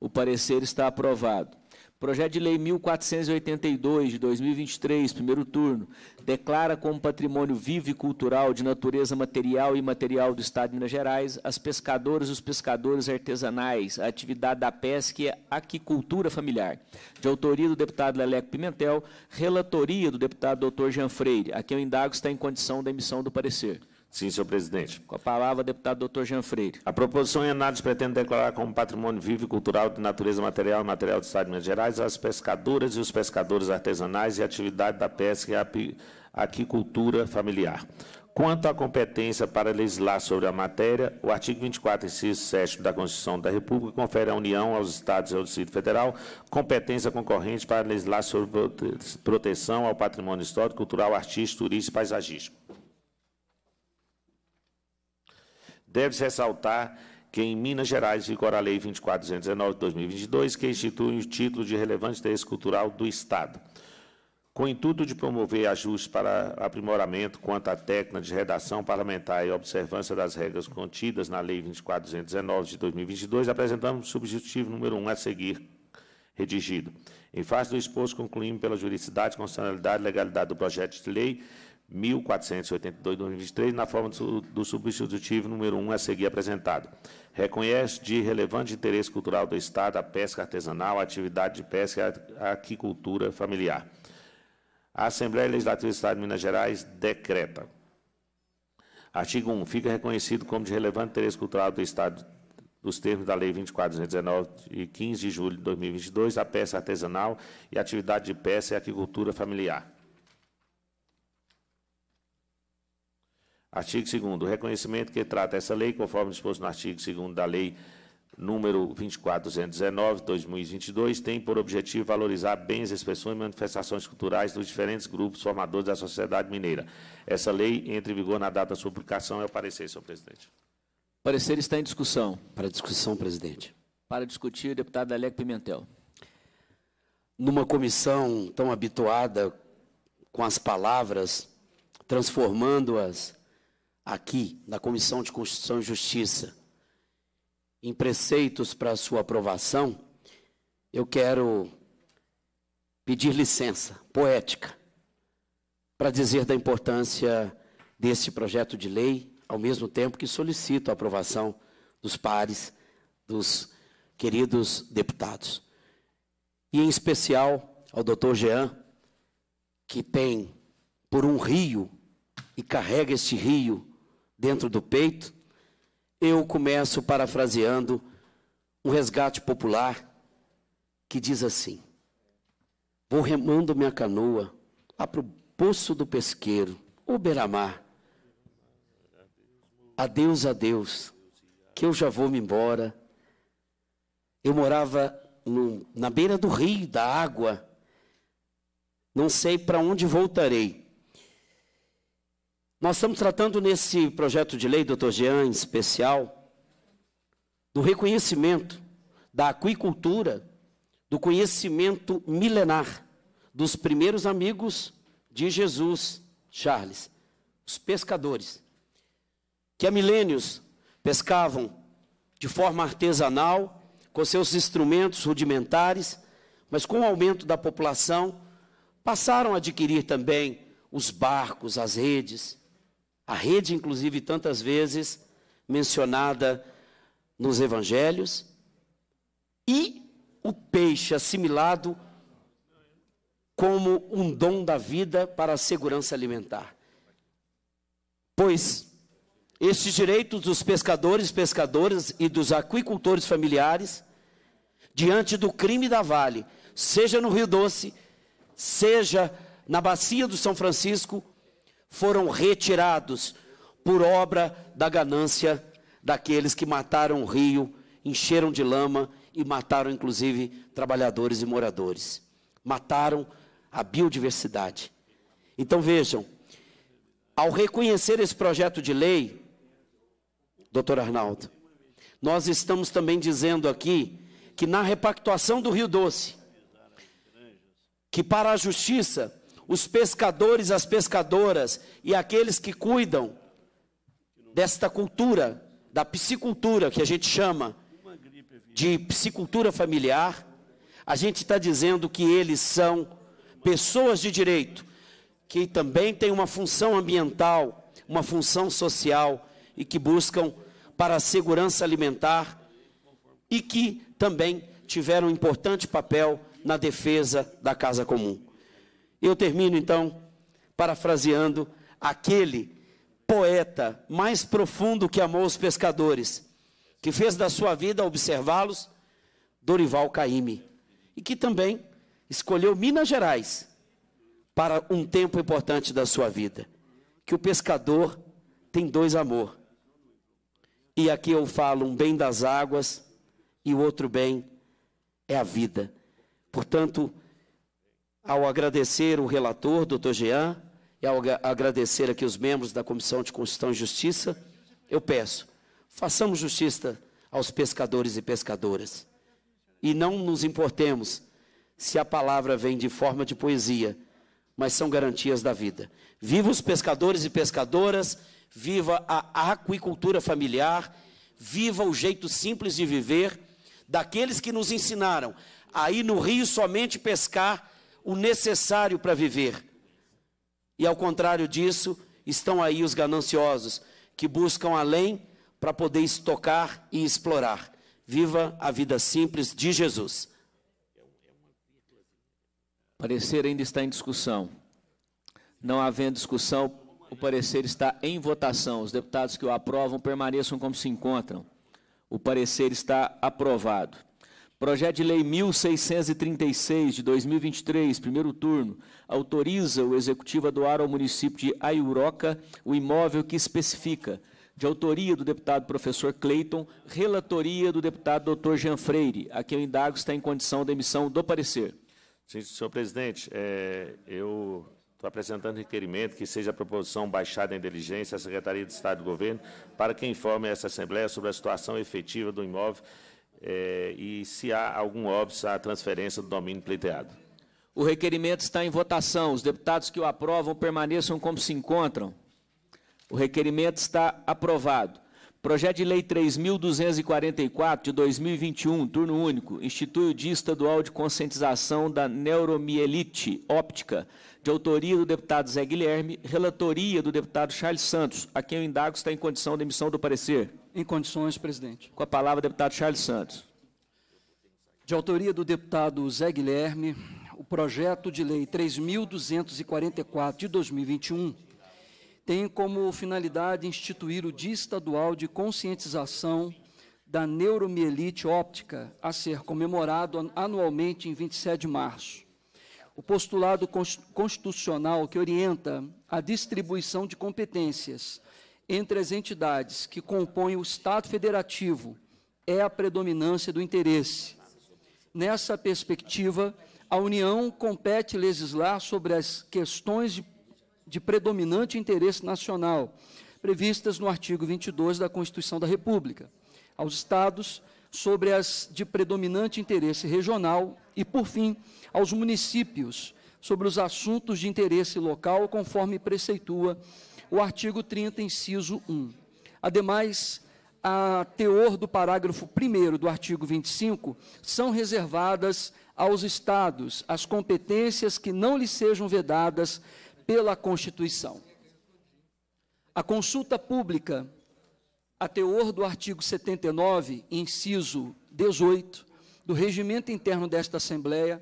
O parecer está aprovado. Projeto de Lei 1482, de 2023, primeiro turno, declara como patrimônio vivo e cultural de natureza material e imaterial do Estado de Minas Gerais as pescadoras e os pescadores artesanais, a atividade da pesca e a aquicultura familiar. De autoria do deputado Leleco Pimentel, relatoria do deputado doutor Jean Freire, a quem eu indago está em condição da emissão do parecer. Sim, senhor presidente. Com a palavra, deputado doutor Jean Freire. A proposição em análise pretende declarar como patrimônio vivo e cultural de natureza material e imaterial do Estado de Minas Gerais as pescadoras e os pescadores artesanais e a atividade da pesca e a aquicultura familiar. Quanto à competência para legislar sobre a matéria, o artigo 24, inciso 7 da Constituição da República confere à União, aos Estados e ao Distrito Federal competência concorrente para legislar sobre proteção ao patrimônio histórico, cultural, artístico, turístico e paisagístico. Deve-se ressaltar que em Minas Gerais vigora a Lei 24.219 de 2022, que institui o título de relevante interesse cultural do Estado. Com o intuito de promover ajustes para aprimoramento quanto à técnica de redação parlamentar e observância das regras contidas na Lei 24.219 de 2022, apresentamos o substitutivo número 1 a seguir, redigido. Em face do exposto, concluímos pela juridicidade, constitucionalidade e legalidade do projeto de lei 1482/2023, na forma do substitutivo número 1 a seguir apresentado. Reconhece de relevante interesse cultural do Estado a pesca artesanal, a atividade de pesca e a aquicultura familiar. A Assembleia Legislativa do Estado de Minas Gerais decreta. Artigo 1. Fica reconhecido como de relevante interesse cultural do Estado, nos termos da Lei 24.219, de 15 de julho de 2022, a pesca artesanal e a atividade de pesca e aquicultura familiar. Artigo 2º. O reconhecimento que trata essa lei, conforme disposto no artigo 2º da Lei número 24.219, 2022, tem por objetivo valorizar bens, expressões e manifestações culturais dos diferentes grupos formadores da sociedade mineira. Essa lei entra em vigor na data da sua publicação. É o parecer, senhor presidente. O parecer está em discussão. Para discussão, presidente. Para discutir, o deputado Leleco Pimentel. Numa comissão tão habituada com as palavras, transformando-as, aqui, na Comissão de Constituição e Justiça, em preceitos para a sua aprovação, eu quero pedir licença poética para dizer da importância desse projeto de lei, ao mesmo tempo que solicito a aprovação dos pares, dos queridos deputados. E, em especial, ao doutor Jean, que tem por um rio e carrega este rio dentro do peito, eu começo parafraseando um resgate popular que diz assim: vou remando minha canoa lá para o poço do pesqueiro, o beira-mar. Adeus, adeus, que eu já vou-me embora. Eu morava na beira do rio, da água. Não sei para onde voltarei. Nós estamos tratando nesse projeto de lei, doutor Jean, em especial, do reconhecimento da aquicultura, do conhecimento milenar dos primeiros amigos de Jesus, Charles, os pescadores, que há milênios pescavam de forma artesanal, com seus instrumentos rudimentares, mas com o aumento da população, passaram a adquirir também os barcos, as redes. A rede, inclusive, tantas vezes mencionada nos evangelhos, e o peixe assimilado como um dom da vida para a segurança alimentar. Pois estes direitos dos pescadores, pescadoras e dos aquicultores familiares, diante do crime da Vale, seja no Rio Doce, seja na bacia do São Francisco, foram retirados por obra da ganância daqueles que mataram o rio, encheram de lama e mataram, inclusive, trabalhadores e moradores. Mataram a biodiversidade. Então, vejam, ao reconhecer esse projeto de lei, doutor Arnaldo, nós estamos também dizendo aqui que na repactuação do Rio Doce, que para a justiça, os pescadores, as pescadoras e aqueles que cuidam desta cultura, da piscicultura, que a gente chama de piscicultura familiar, a gente está dizendo que eles são pessoas de direito, que também têm uma função ambiental, uma função social, e que buscam para a segurança alimentar, e que também tiveram um importante papel na defesa da Casa Comum. Eu termino, então, parafraseando aquele poeta mais profundo que amou os pescadores, que fez da sua vida observá-los, Dorival Caymmi, e que também escolheu Minas Gerais para um tempo importante da sua vida. Que o pescador tem dois amor. E aqui eu falo um bem das águas e o outro bem é a vida. Portanto, ao agradecer o relator, doutor Jean, e ao agradecer aqui os membros da Comissão de Constituição e Justiça, eu peço, façamos justiça aos pescadores e pescadoras. E não nos importemos se a palavra vem de forma de poesia, mas são garantias da vida. Viva os pescadores e pescadoras, viva a aquicultura familiar, viva o jeito simples de viver daqueles que nos ensinaram a ir no rio somente pescar o necessário para viver. E ao contrário disso, estão aí os gananciosos, que buscam além para poder estocar e explorar. Viva a vida simples de Jesus. O parecer ainda está em discussão. Não havendo discussão, o parecer está em votação. Os deputados que o aprovam permaneçam como se encontram. O parecer está aprovado. Projeto de Lei 1636, de 2023, primeiro turno, autoriza o Executivo a doar ao município de Aiuroca o imóvel que especifica, de autoria do deputado professor Cleiton, relatoria do deputado doutor Jean Freire, a quem eu indago está em condição de emissão do parecer. Senhor presidente, eu estou apresentando requerimento que seja a proposição baixada em diligência à Secretaria de Estado do Governo para que informe essa Assembleia sobre a situação efetiva do imóvel e se há algum óbvio à transferência do domínio pleiteado. O requerimento está em votação. Os deputados que o aprovam permaneçam como se encontram. O requerimento está aprovado. Projeto de Lei 3.244, de 2021, turno único, institui o Dia Estadual de Conscientização da Neuromielite Óptica, de autoria do deputado Zé Guilherme, relatoria do deputado Charles Santos, a quem eu indago está em condição de emissão do parecer. Em condições, presidente. Com a palavra, deputado Charles Santos. De autoria do deputado Zé Guilherme, o projeto de Lei 3.244, de 2021, tem como finalidade instituir o Dia Estadual de Conscientização da Neuromielite Óptica, a ser comemorado anualmente em 27 de março. O postulado constitucional que orienta a distribuição de competências entre as entidades que compõem o Estado Federativo é a predominância do interesse. Nessa perspectiva, a União compete legislar sobre as questões de predominante interesse nacional, previstas no artigo 22 da Constituição da República, aos estados sobre as de predominante interesse regional e, por fim, aos municípios sobre os assuntos de interesse local, conforme preceitua o artigo 30, inciso 1. Ademais, a teor do parágrafo 1º do artigo 25, são reservadas aos estados as competências que não lhes sejam vedadas pela Constituição. A consulta pública, a teor do artigo 79, inciso 18, do regimento interno desta Assembleia,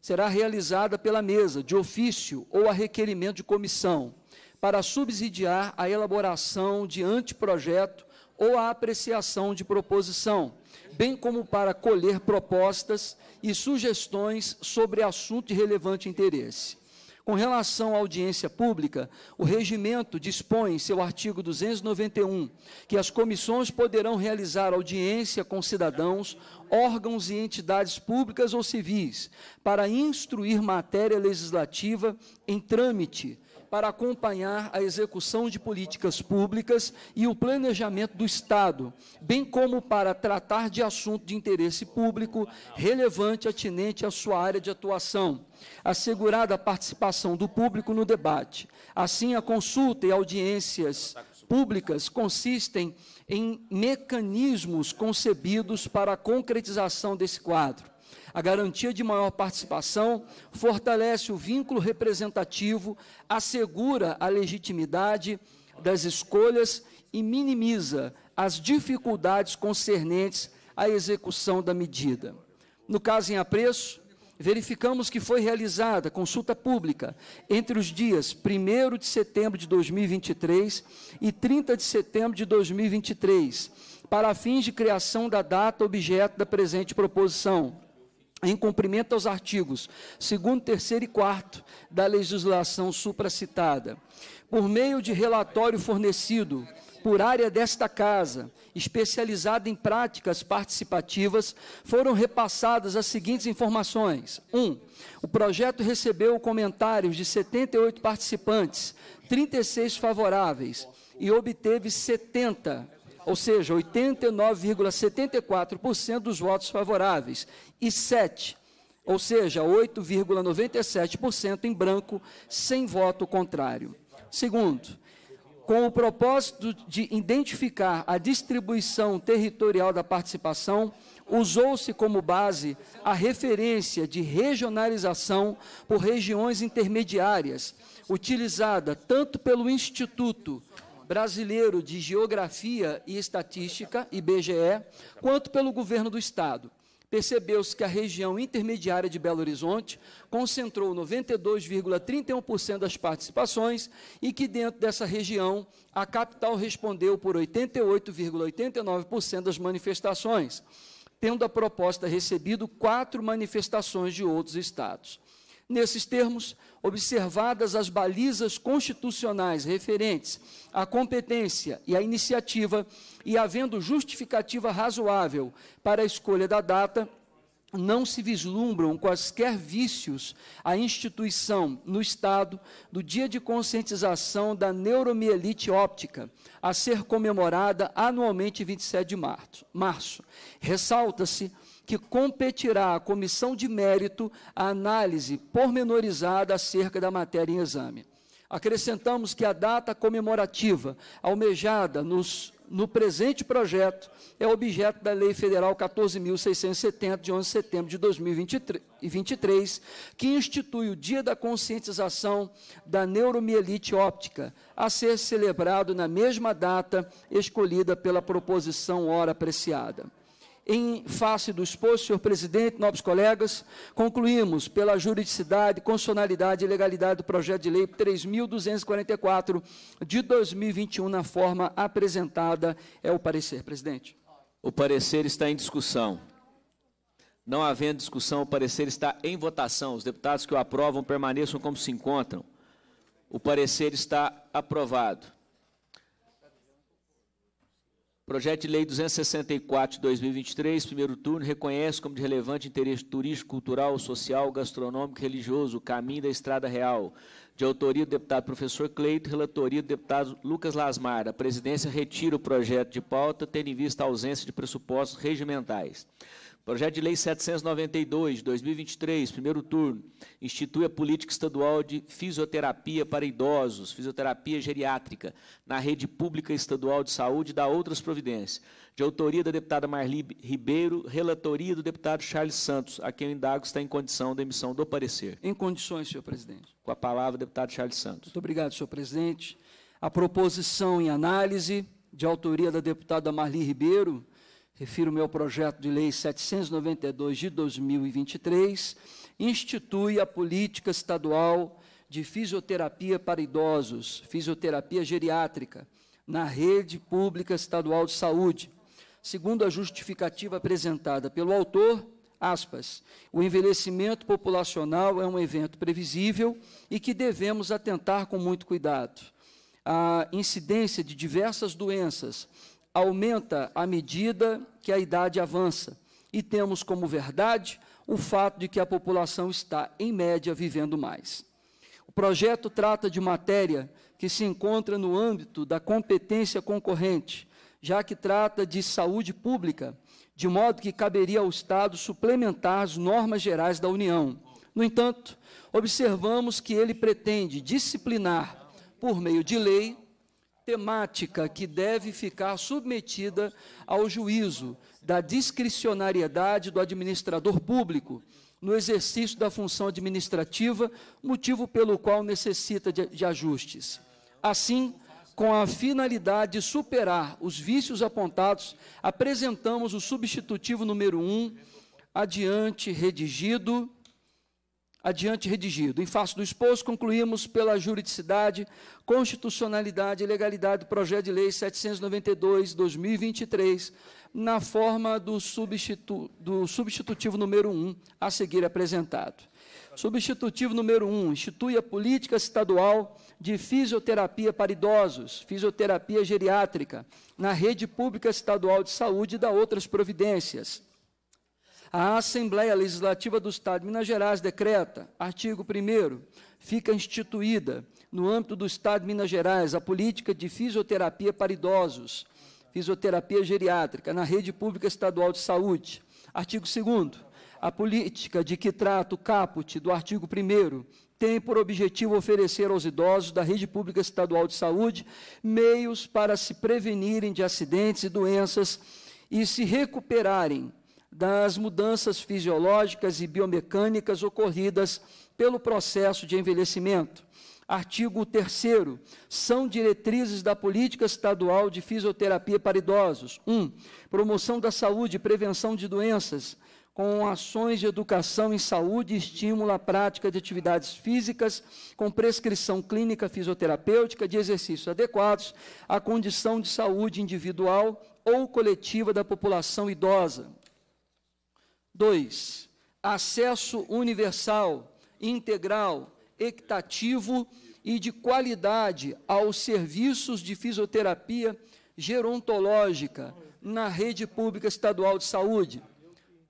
será realizada pela mesa, de ofício ou a requerimento de comissão, para subsidiar a elaboração de anteprojeto ou a apreciação de proposição, bem como para colher propostas e sugestões sobre assunto de relevante interesse. Com relação à audiência pública, o regimento dispõe, em seu artigo 291, que as comissões poderão realizar audiência com cidadãos, órgãos e entidades públicas ou civis, para instruir matéria legislativa em trâmite, para acompanhar a execução de políticas públicas e o planejamento do Estado, bem como para tratar de assunto de interesse público relevante atinente à sua área de atuação, assegurada a participação do público no debate. Assim, a consulta e audiências públicas consistem em mecanismos concebidos para a concretização desse quadro. A garantia de maior participação fortalece o vínculo representativo, assegura a legitimidade das escolhas e minimiza as dificuldades concernentes à execução da medida. No caso em apreço, verificamos que foi realizada consulta pública entre os dias 1º de setembro de 2023 e 30 de setembro de 2023, para fins de criação da data objeto da presente proposição, em cumprimento aos artigos 2º, 3º e 4º da legislação supracitada. Por meio de relatório fornecido por área desta Casa, especializada em práticas participativas, foram repassadas as seguintes informações. 1. O projeto recebeu comentários de 78 participantes, 36 favoráveis, e obteve 70, ou seja, 89,74% dos votos favoráveis, e 7, ou seja, 8,97% em branco, sem voto contrário. Segundo, com o propósito de identificar a distribuição territorial da participação, usou-se como base a referência de regionalização por regiões intermediárias, utilizada tanto pelo Instituto Brasileiro de Geografia e Estatística, IBGE, quanto pelo Governo do Estado. Percebeu-se que a região intermediária de Belo Horizonte concentrou 92,31% das participações e que, dentro dessa região, a capital respondeu por 88,89% das manifestações, tendo a proposta recebido 4 manifestações de outros estados. Nesses termos, observadas as balizas constitucionais referentes à competência e à iniciativa, e havendo justificativa razoável para a escolha da data, não se vislumbram quaisquer vícios à instituição no Estado do Dia de Conscientização da Neuromielite Óptica, a ser comemorada anualmente em 27 de março. Ressalta-se que competirá à Comissão de Mérito a análise pormenorizada acerca da matéria em exame. Acrescentamos que a data comemorativa almejada no presente projeto é objeto da Lei Federal 14.670, de 11 de setembro de 2023, que institui o Dia da Conscientização da Neuromielite Óptica, a ser celebrado na mesma data escolhida pela proposição ora apreciada. Em face do exposto, senhor presidente, nobres colegas, concluímos pela juridicidade, constitucionalidade e legalidade do projeto de lei 3.244 de 2021, na forma apresentada. É o parecer, presidente. O parecer está em discussão. Não havendo discussão, o parecer está em votação. Os deputados que o aprovam permaneçam como se encontram. O parecer está aprovado. Projeto de Lei 264, de 2023, primeiro turno, reconhece como de relevante interesse turístico, cultural, social, gastronômico e religioso o caminho da Estrada Real. De autoria do deputado Professor Cleiton, relatoria do deputado Lucas Lasmar. A presidência retira o projeto de pauta, tendo em vista a ausência de pressupostos regimentais. Projeto de Lei 792, de 2023, primeiro turno, institui a política estadual de fisioterapia para idosos, fisioterapia geriátrica, na rede pública estadual de saúde e dá outras providências. De autoria da deputada Marli Ribeiro, relatoria do deputado Charles Santos, a quem eu indago está em condição da emissão do parecer. Em condições, senhor presidente. Com a palavra, deputado Charles Santos. Muito obrigado, senhor presidente. A proposição em análise, de autoria da deputada Marli Ribeiro, refiro-me ao projeto de lei 792 de 2023, institui a política estadual de fisioterapia para idosos, fisioterapia geriátrica, na rede pública estadual de saúde. Segundo a justificativa apresentada pelo autor, aspas, o envelhecimento populacional é um evento previsível e que devemos atentar com muito cuidado. A incidência de diversas doenças aumenta à medida que a idade avança, e temos como verdade o fato de que a população está, em média, vivendo mais. O projeto trata de matéria que se encontra no âmbito da competência concorrente, já que trata de saúde pública, de modo que caberia ao Estado suplementar as normas gerais da União. No entanto, observamos que ele pretende disciplinar, por meio de lei, temática que deve ficar submetida ao juízo da discricionariedade do administrador público no exercício da função administrativa, motivo pelo qual necessita de ajustes. Assim, com a finalidade de superar os vícios apontados, apresentamos o substitutivo número 1, adiante redigido. Em face do exposto, concluímos pela juridicidade, constitucionalidade e legalidade do projeto de lei 792/2023, na forma do substitutivo número 1 a seguir apresentado. Substitutivo número 1, institui a política estadual de fisioterapia para idosos, fisioterapia geriátrica, na rede pública estadual de saúde e dá outras providências. A Assembleia Legislativa do Estado de Minas Gerais decreta, artigo 1º, fica instituída, no âmbito do Estado de Minas Gerais, a política de fisioterapia para idosos, fisioterapia geriátrica, na rede pública estadual de saúde. Artigo 2º, a política de que trata o caput do artigo 1º tem por objetivo oferecer aos idosos da rede pública estadual de saúde meios para se prevenirem de acidentes e doenças e se recuperarem das mudanças fisiológicas e biomecânicas ocorridas pelo processo de envelhecimento. Artigo 3º, são diretrizes da política estadual de fisioterapia para idosos. 1. Promoção da saúde e prevenção de doenças, com ações de educação em saúde e estímulo à prática de atividades físicas, com prescrição clínica fisioterapêutica de exercícios adequados à condição de saúde individual ou coletiva da população idosa. 2. Acesso universal, integral, equitativo e de qualidade aos serviços de fisioterapia gerontológica na rede pública estadual de saúde.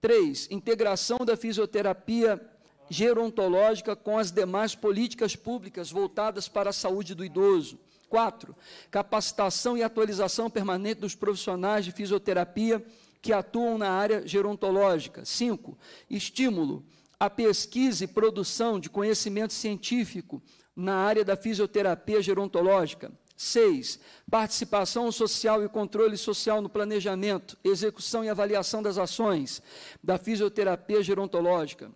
3. Integração da fisioterapia gerontológica com as demais políticas públicas voltadas para a saúde do idoso. 4. Capacitação e atualização permanente dos profissionais de fisioterapia que atuam na área gerontológica. 5. Estímulo à pesquisa e produção de conhecimento científico na área da fisioterapia gerontológica. 6. Participação social e controle social no planejamento, execução e avaliação das ações da fisioterapia gerontológica.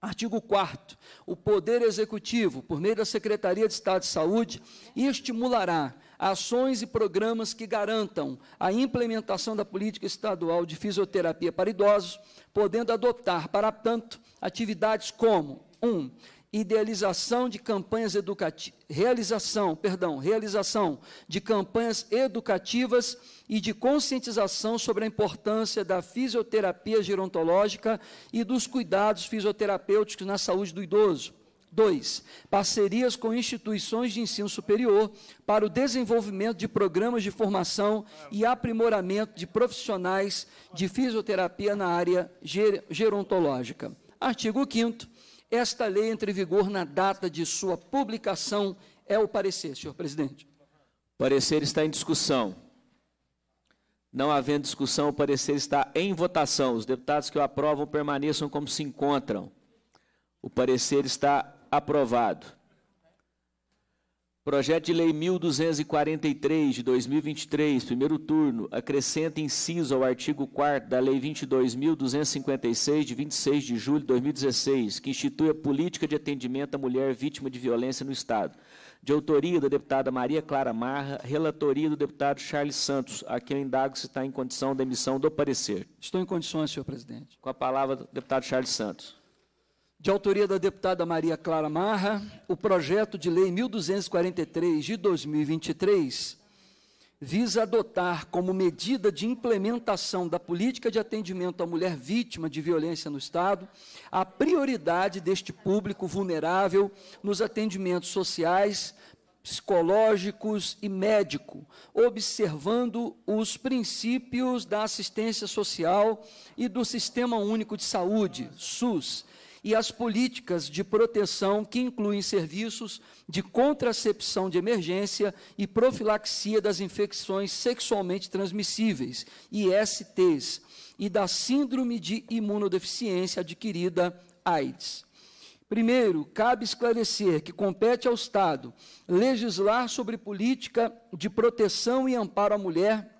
Artigo 4º. O Poder Executivo, por meio da Secretaria de Estado de Saúde, estimulará ações e programas que garantam a implementação da política estadual de fisioterapia para idosos, podendo adotar, para tanto, atividades como 1. Idealização de campanhas educativas, realização de campanhas educativas e de conscientização sobre a importância da fisioterapia gerontológica e dos cuidados fisioterapêuticos na saúde do idoso. 2. Parcerias com instituições de ensino superior para o desenvolvimento de programas de formação e aprimoramento de profissionais de fisioterapia na área gerontológica. Artigo 5º. Esta lei entra em vigor na data de sua publicação. É o parecer, senhor presidente. O parecer está em discussão. Não havendo discussão, o parecer está em votação. Os deputados que o aprovam permaneçam como se encontram. O parecer está aprovado. Projeto de Lei 1243, de 2023, primeiro turno, acrescenta inciso ao artigo 4º da Lei 22.256, de 26 de julho de 2016, que institui a política de atendimento à mulher vítima de violência no Estado. De autoria da deputada Maria Clara Marra, relatoria do deputado Charles Santos. Aqui eu indago se está em condição da emissão do parecer. Estou em condições, senhor presidente. Com a palavra, deputado Charles Santos. De autoria da deputada Maria Clara Marra, o projeto de lei 1243 de 2023 visa adotar como medida de implementação da política de atendimento à mulher vítima de violência no Estado a prioridade deste público vulnerável nos atendimentos sociais, psicológicos e médico, observando os princípios da assistência social e do Sistema Único de Saúde, SUS, e as políticas de proteção que incluem serviços de contracepção de emergência e profilaxia das infecções sexualmente transmissíveis, ISTs, e da síndrome de imunodeficiência adquirida, AIDS. Primeiro, cabe esclarecer que compete ao Estado legislar sobre política de proteção e amparo à mulher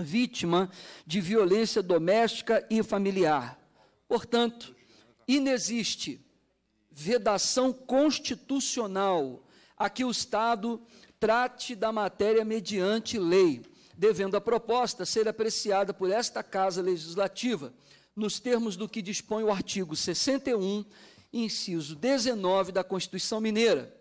vítima de violência doméstica e familiar. Portanto, inexiste vedação constitucional a que o Estado trate da matéria mediante lei, devendo a proposta ser apreciada por esta Casa Legislativa, nos termos do que dispõe o artigo 61, inciso 19 da Constituição Mineira,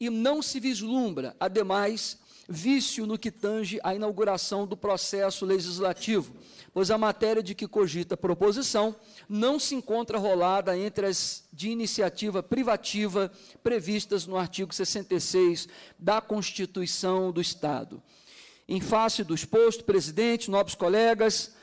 e não se vislumbra, ademais, vício no que tange à inauguração do processo legislativo, pois a matéria de que cogita a proposição não se encontra rolada entre as de iniciativa privativa previstas no artigo 66 da Constituição do Estado. Em face do exposto, presidente, nobres colegas,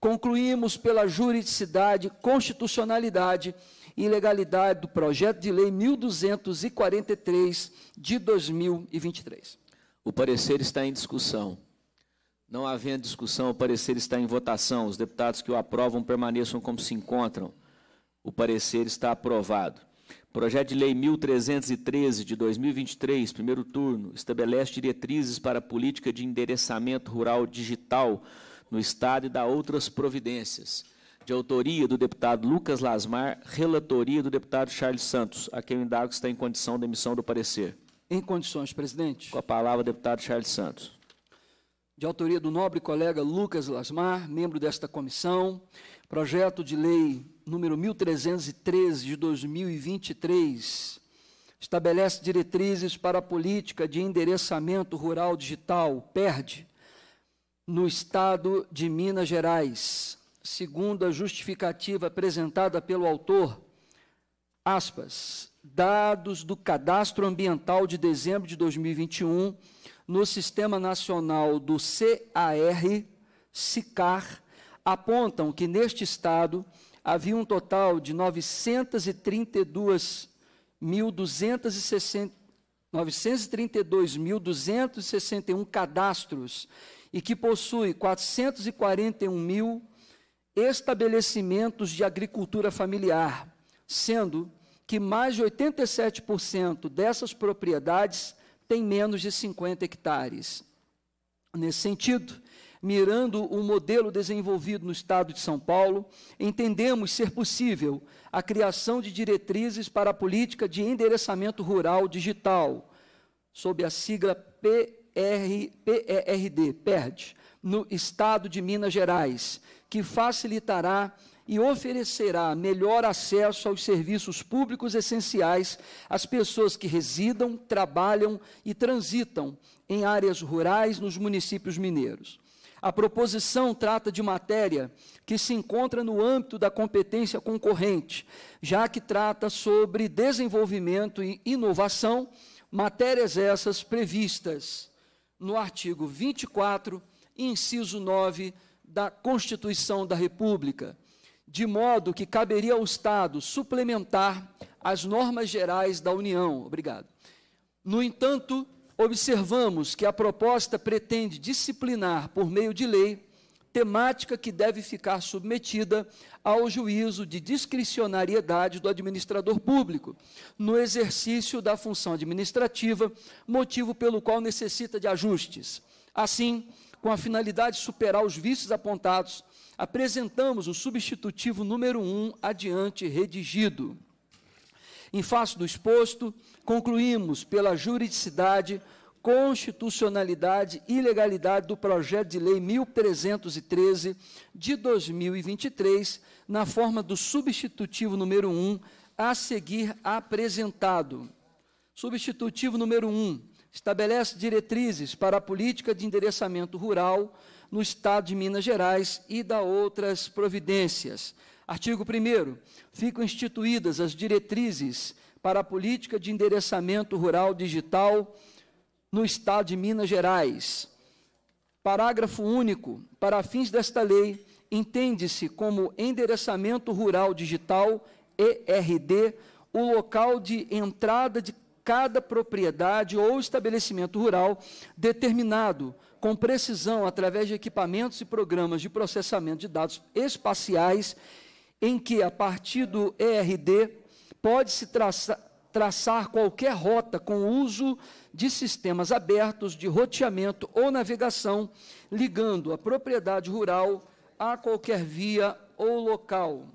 concluímos pela juridicidade, constitucionalidade e legalidade do projeto de lei 1243 de 2023. O parecer está em discussão. Não havendo discussão, o parecer está em votação. Os deputados que o aprovam permaneçam como se encontram. O parecer está aprovado. Projeto de Lei 1313 de 2023, primeiro turno, estabelece diretrizes para a política de endereçamento rural digital no Estado e dá outras providências. De autoria do deputado Lucas Lasmar, relatoria do deputado Charles Santos, a quem eu indago que está em condição da emissão do parecer. Em condições, presidente. Com a palavra, deputado Charles Santos. De autoria do nobre colega Lucas Lasmar, membro desta comissão, projeto de lei número 1313 de 2023, estabelece diretrizes para a política de endereçamento rural digital, PERD, no Estado de Minas Gerais. Segundo a justificativa apresentada pelo autor, aspas, dados do Cadastro Ambiental de dezembro de 2021 no Sistema Nacional do CAR, apontam que neste estado havia um total de 932.261 cadastros e que possui 441.000 estabelecimentos de agricultura familiar, sendo que mais de 87% dessas propriedades têm menos de 50 hectares. Nesse sentido, mirando o modelo desenvolvido no Estado de São Paulo, entendemos ser possível a criação de diretrizes para a política de endereçamento rural digital, sob a sigla PERD, no Estado de Minas Gerais, que facilitará e oferecerá melhor acesso aos serviços públicos essenciais às pessoas que residam, trabalham e transitam em áreas rurais nos municípios mineiros. A proposição trata de matéria que se encontra no âmbito da competência concorrente, já que trata sobre desenvolvimento e inovação, matérias essas previstas no artigo 24, inciso 9 da Constituição da República, de modo que caberia ao Estado suplementar as normas gerais da União. Obrigado. No entanto, observamos que a proposta pretende disciplinar, por meio de lei, temática que deve ficar submetida ao juízo de discricionariedade do administrador público, no exercício da função administrativa, motivo pelo qual necessita de ajustes. Assim, com a finalidade de superar os vícios apontados, apresentamos o substitutivo número 1 adiante redigido. Em face do exposto, concluímos pela juridicidade, constitucionalidade e legalidade do projeto de lei 1313 de 2023, na forma do substitutivo número 1 a seguir apresentado. Substitutivo número 1 estabelece diretrizes para a política de endereçamento rural no Estado de Minas Gerais e dá outras providências. Artigo 1º, ficam instituídas as diretrizes para a política de endereçamento rural digital no Estado de Minas Gerais. Parágrafo único, para fins desta lei, entende-se como endereçamento rural digital, ERD, o local de entrada de cada propriedade ou estabelecimento rural determinado com precisão através de equipamentos e programas de processamento de dados espaciais, em que, a partir do ERD, pode-se traçar qualquer rota com o uso de sistemas abertos de roteamento ou navegação, ligando a propriedade rural a qualquer via ou local.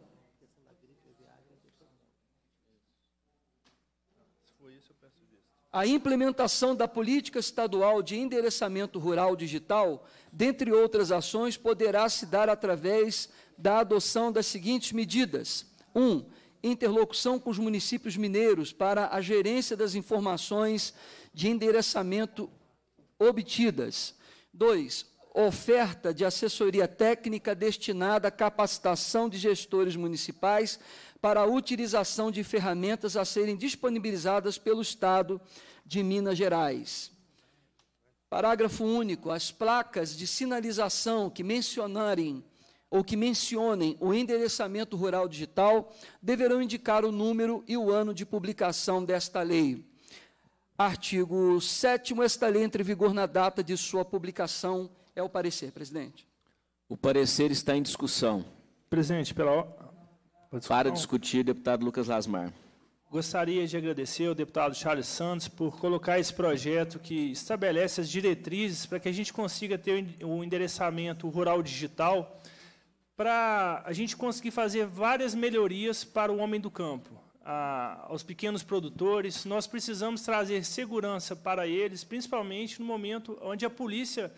A implementação da política estadual de endereçamento rural digital, dentre outras ações, poderá se dar através da adoção das seguintes medidas. 1. Interlocução com os municípios mineiros para a gerência das informações de endereçamento obtidas. 2. Oferta de assessoria técnica destinada à capacitação de gestores municipais para a utilização de ferramentas a serem disponibilizadas pelo Estado de Minas Gerais. Parágrafo único. As placas de sinalização que mencionarem ou que mencionem o endereçamento rural digital deverão indicar o número e o ano de publicação desta lei. Artigo 7º. Esta lei entra em vigor na data de sua publicação. É o parecer, presidente. O parecer está em discussão. Presidente, para discutir, deputado Lucas Lasmar. Gostaria de agradecer ao deputado Charles Santos por colocar esse projeto que estabelece as diretrizes para que a gente consiga ter o endereçamento rural digital, para a gente conseguir fazer várias melhorias para o homem do campo, aos pequenos produtores. Nós precisamos trazer segurança para eles, principalmente no momento onde a polícia,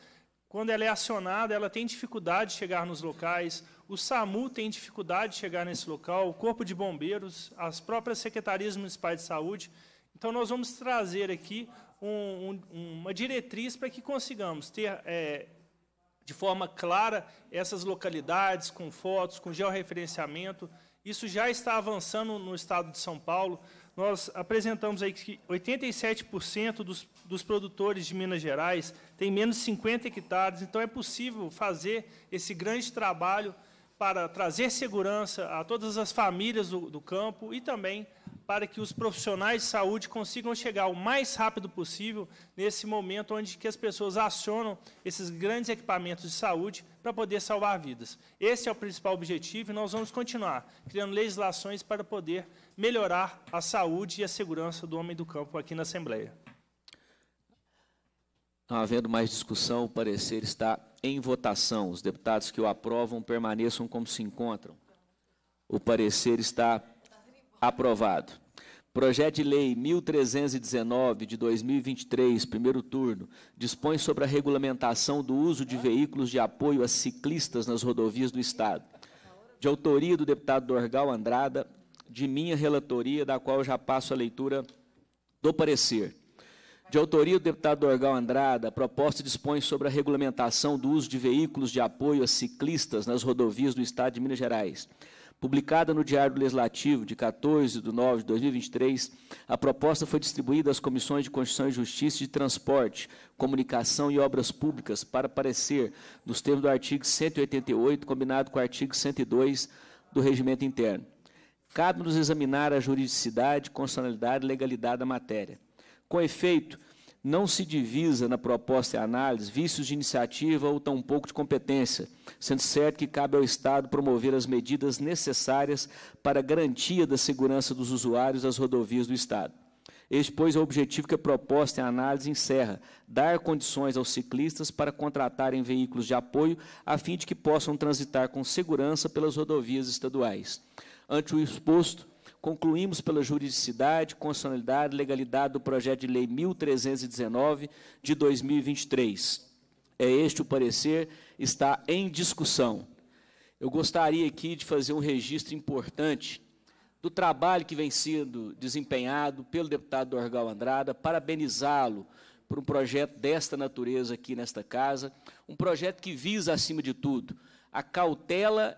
quando ela é acionada, ela tem dificuldade de chegar nos locais, o SAMU tem dificuldade de chegar nesse local, o Corpo de Bombeiros, as próprias Secretarias Municipais de Saúde. Então, nós vamos trazer aqui uma diretriz para que consigamos ter, de forma clara, essas localidades, com fotos, com georreferenciamento. Isso já está avançando no estado de São Paulo. Nós apresentamos aí que 87% dos produtores de Minas Gerais têm menos de 50 hectares, então é possível fazer esse grande trabalho para trazer segurança a todas as famílias do campo e também para que os profissionais de saúde consigam chegar o mais rápido possível nesse momento onde que as pessoas acionam esses grandes equipamentos de saúde para poder salvar vidas. Esse é o principal objetivo e nós vamos continuar criando legislações para poder melhorar a saúde e a segurança do homem do campo aqui na Assembleia. Não havendo mais discussão, o parecer está em votação. Os deputados que o aprovam permaneçam como se encontram. O parecer está aprovado. Projeto de Lei 1319, de 2023, primeiro turno, dispõe sobre a regulamentação do uso de veículos de apoio a ciclistas nas rodovias do Estado. De autoria do deputado Dorgal Andrada, de minha relatoria, da qual eu já passo a leitura do parecer. De autoria do deputado Dorgal Andrada, a proposta dispõe sobre a regulamentação do uso de veículos de apoio a ciclistas nas rodovias do Estado de Minas Gerais. Publicada no Diário Legislativo de 14 de nove de 2023, a proposta foi distribuída às Comissões de Constituição e Justiça e de Transporte, Comunicação e Obras Públicas para parecer nos termos do artigo 188, combinado com o artigo 102 do Regimento Interno. Cabe-nos examinar a juridicidade, constitucionalidade e legalidade da matéria. Com efeito, não se divisa na proposta e análise vícios de iniciativa ou tampouco de competência, sendo certo que cabe ao Estado promover as medidas necessárias para a garantia da segurança dos usuários das rodovias do Estado. Este, pois, é o objetivo que a proposta e análise encerra, dar condições aos ciclistas para contratarem veículos de apoio a fim de que possam transitar com segurança pelas rodovias estaduais. Ante o exposto, concluímos pela juridicidade, constitucionalidade e legalidade do projeto de lei 1319 de 2023. É este o parecer, está em discussão. Eu gostaria aqui de fazer um registro importante do trabalho que vem sendo desempenhado pelo deputado Dorgal Andrada, parabenizá-lo por um projeto desta natureza aqui nesta casa, um projeto que visa, acima de tudo, a cautela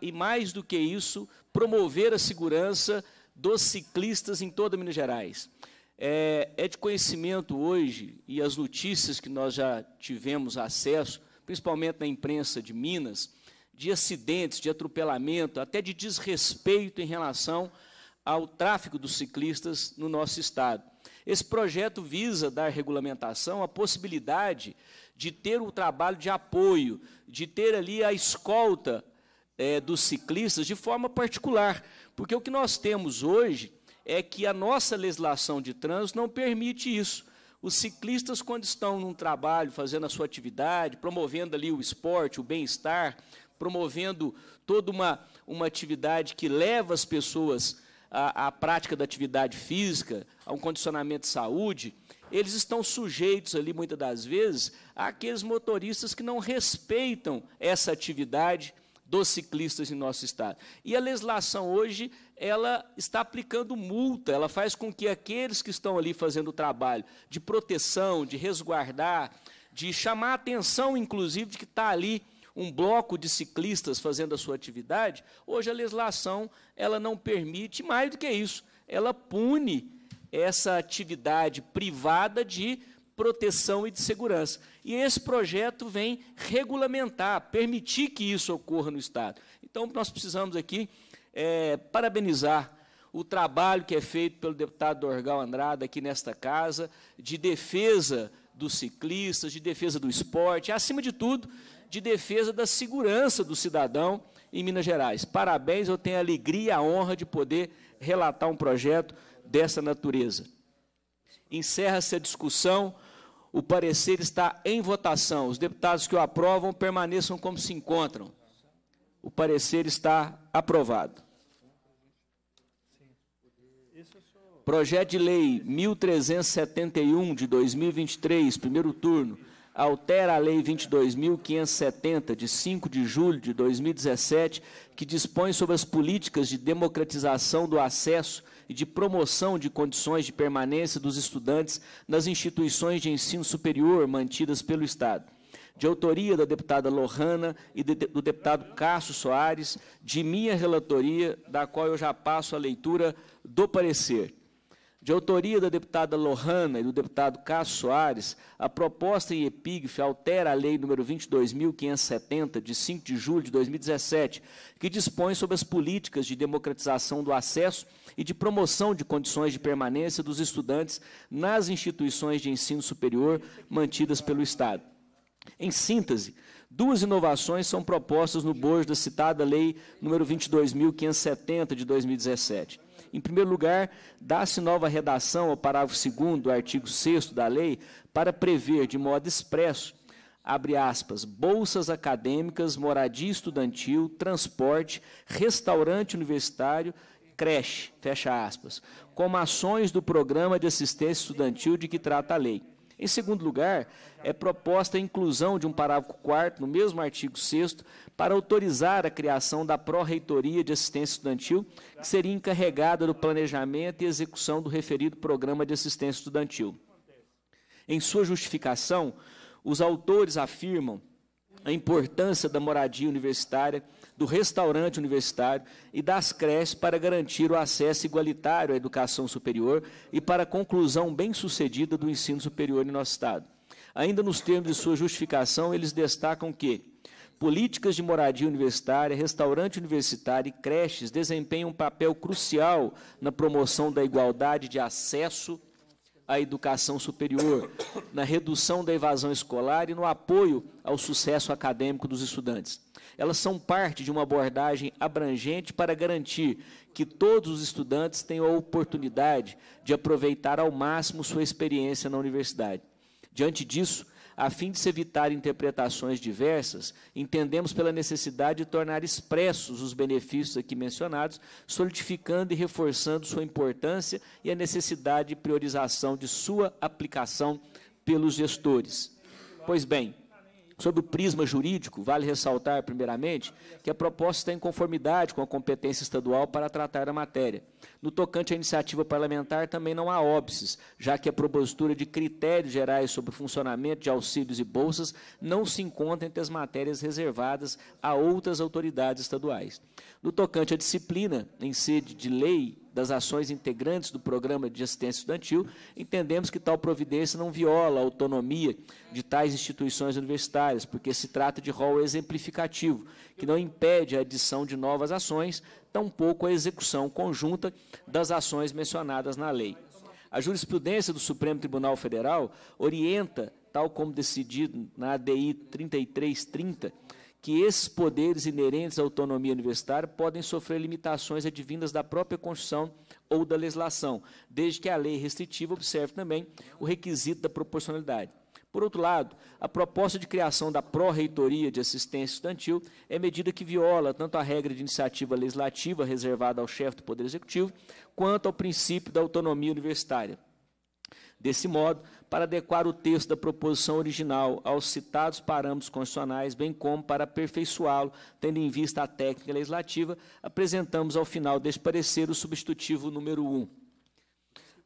e mais do que isso, promover a segurança dos ciclistas em toda Minas Gerais. É de conhecimento hoje, e as notícias que nós já tivemos acesso, principalmente na imprensa de Minas, de acidentes, de atropelamento, até de desrespeito em relação ao tráfego dos ciclistas no nosso Estado. Esse projeto visa dar regulamentação à possibilidade de ter o trabalho de apoio, de ter ali a escolta dos ciclistas de forma particular, porque o que nós temos hoje é que a nossa legislação de trânsito não permite isso. Os ciclistas, quando estão num trabalho, fazendo a sua atividade, promovendo ali o esporte, o bem-estar, promovendo toda uma atividade que leva as pessoas à prática da atividade física, a um condicionamento de saúde, eles estão sujeitos ali, muitas das vezes, àqueles motoristas que não respeitam essa atividade dos ciclistas em nosso estado. E a legislação hoje, ela está aplicando multa, ela faz com que aqueles que estão ali fazendo o trabalho de proteção, de resguardar, de chamar a atenção, inclusive, de que está ali um bloco de ciclistas fazendo a sua atividade, hoje a legislação ela não permite mais do que isso. Ela pune essa atividade privada de proteção e de segurança. E esse projeto vem regulamentar, permitir que isso ocorra no estado. Então, nós precisamos aqui parabenizar o trabalho que é feito pelo deputado Dorgal Andrada aqui nesta casa, de defesa dos ciclistas, de defesa do esporte, acima de tudo, de defesa da segurança do cidadão em Minas Gerais. Parabéns, eu tenho a alegria e a honra de poder relatar um projeto dessa natureza. Encerra-se a discussão, o parecer está em votação. Os deputados que o aprovam permaneçam como se encontram. O parecer está aprovado. Projeto de Lei 1371, de 2023, primeiro turno, altera a Lei 22.570, de 5 de julho de 2017, que dispõe sobre as políticas de democratização do acesso e de promoção de condições de permanência dos estudantes nas instituições de ensino superior mantidas pelo Estado. De autoria da deputada Lohanna e do deputado Cássio Soares, de minha relatoria, da qual eu já passo a leitura do parecer. De autoria da deputada Lohanna e do deputado Cássio Soares, a proposta em epígrafe altera a Lei número 22.570, de 5 de julho de 2017, que dispõe sobre as políticas de democratização do acesso e de promoção de condições de permanência dos estudantes nas instituições de ensino superior mantidas pelo Estado. Em síntese, duas inovações são propostas no bojo da citada Lei número 22.570, de 2017. Em primeiro lugar, dá-se nova redação ao parágrafo 2º do artigo 6º da lei para prever de modo expresso, abre aspas, bolsas acadêmicas, moradia estudantil, transporte, restaurante universitário, creche, fecha aspas, como ações do programa de assistência estudantil de que trata a lei. Em segundo lugar, é proposta a inclusão de um parágrafo 4º, no mesmo artigo 6º, para autorizar a criação da Pró-Reitoria de Assistência Estudantil, que seria encarregada do planejamento e execução do referido programa de assistência estudantil. Em sua justificação, os autores afirmam a importância da moradia universitária, do restaurante universitário e das creches para garantir o acesso igualitário à educação superior e para a conclusão bem-sucedida do ensino superior em nosso Estado. Ainda nos termos de sua justificação, eles destacam que políticas de moradia universitária, restaurante universitário e creches desempenham um papel crucial na promoção da igualdade de acesso à educação superior, na redução da evasão escolar e no apoio ao sucesso acadêmico dos estudantes. Elas são parte de uma abordagem abrangente para garantir que todos os estudantes tenham a oportunidade de aproveitar ao máximo sua experiência na universidade. Diante disso, a fim de se evitar interpretações diversas, entendemos pela necessidade de tornar expressos os benefícios aqui mencionados, solidificando e reforçando sua importância e a necessidade de priorização de sua aplicação pelos gestores. Pois bem, sob o prisma jurídico, vale ressaltar, primeiramente, que a proposta está em conformidade com a competência estadual para tratar da matéria. No tocante à iniciativa parlamentar, também não há óbices, já que a propositura de critérios gerais sobre o funcionamento de auxílios e bolsas não se encontra entre as matérias reservadas a outras autoridades estaduais. No tocante à disciplina, em sede de lei, das ações integrantes do Programa de Assistência Estudantil, entendemos que tal providência não viola a autonomia de tais instituições universitárias, porque se trata de rol exemplificativo, que não impede a adição de novas ações, tampouco a execução conjunta das ações mencionadas na lei. A jurisprudência do Supremo Tribunal Federal orienta, tal como decidido na ADI 3330, que esses poderes inerentes à autonomia universitária podem sofrer limitações advindas da própria Constituição ou da legislação, desde que a lei restritiva observe também o requisito da proporcionalidade. Por outro lado, a proposta de criação da Pró-Reitoria de Assistência Estudantil é medida que viola tanto a regra de iniciativa legislativa reservada ao chefe do Poder Executivo, quanto ao princípio da autonomia universitária. Desse modo, para adequar o texto da proposição original aos citados parâmetros constitucionais, bem como para aperfeiçoá-lo, tendo em vista a técnica legislativa, apresentamos ao final deste parecer o substitutivo número 1.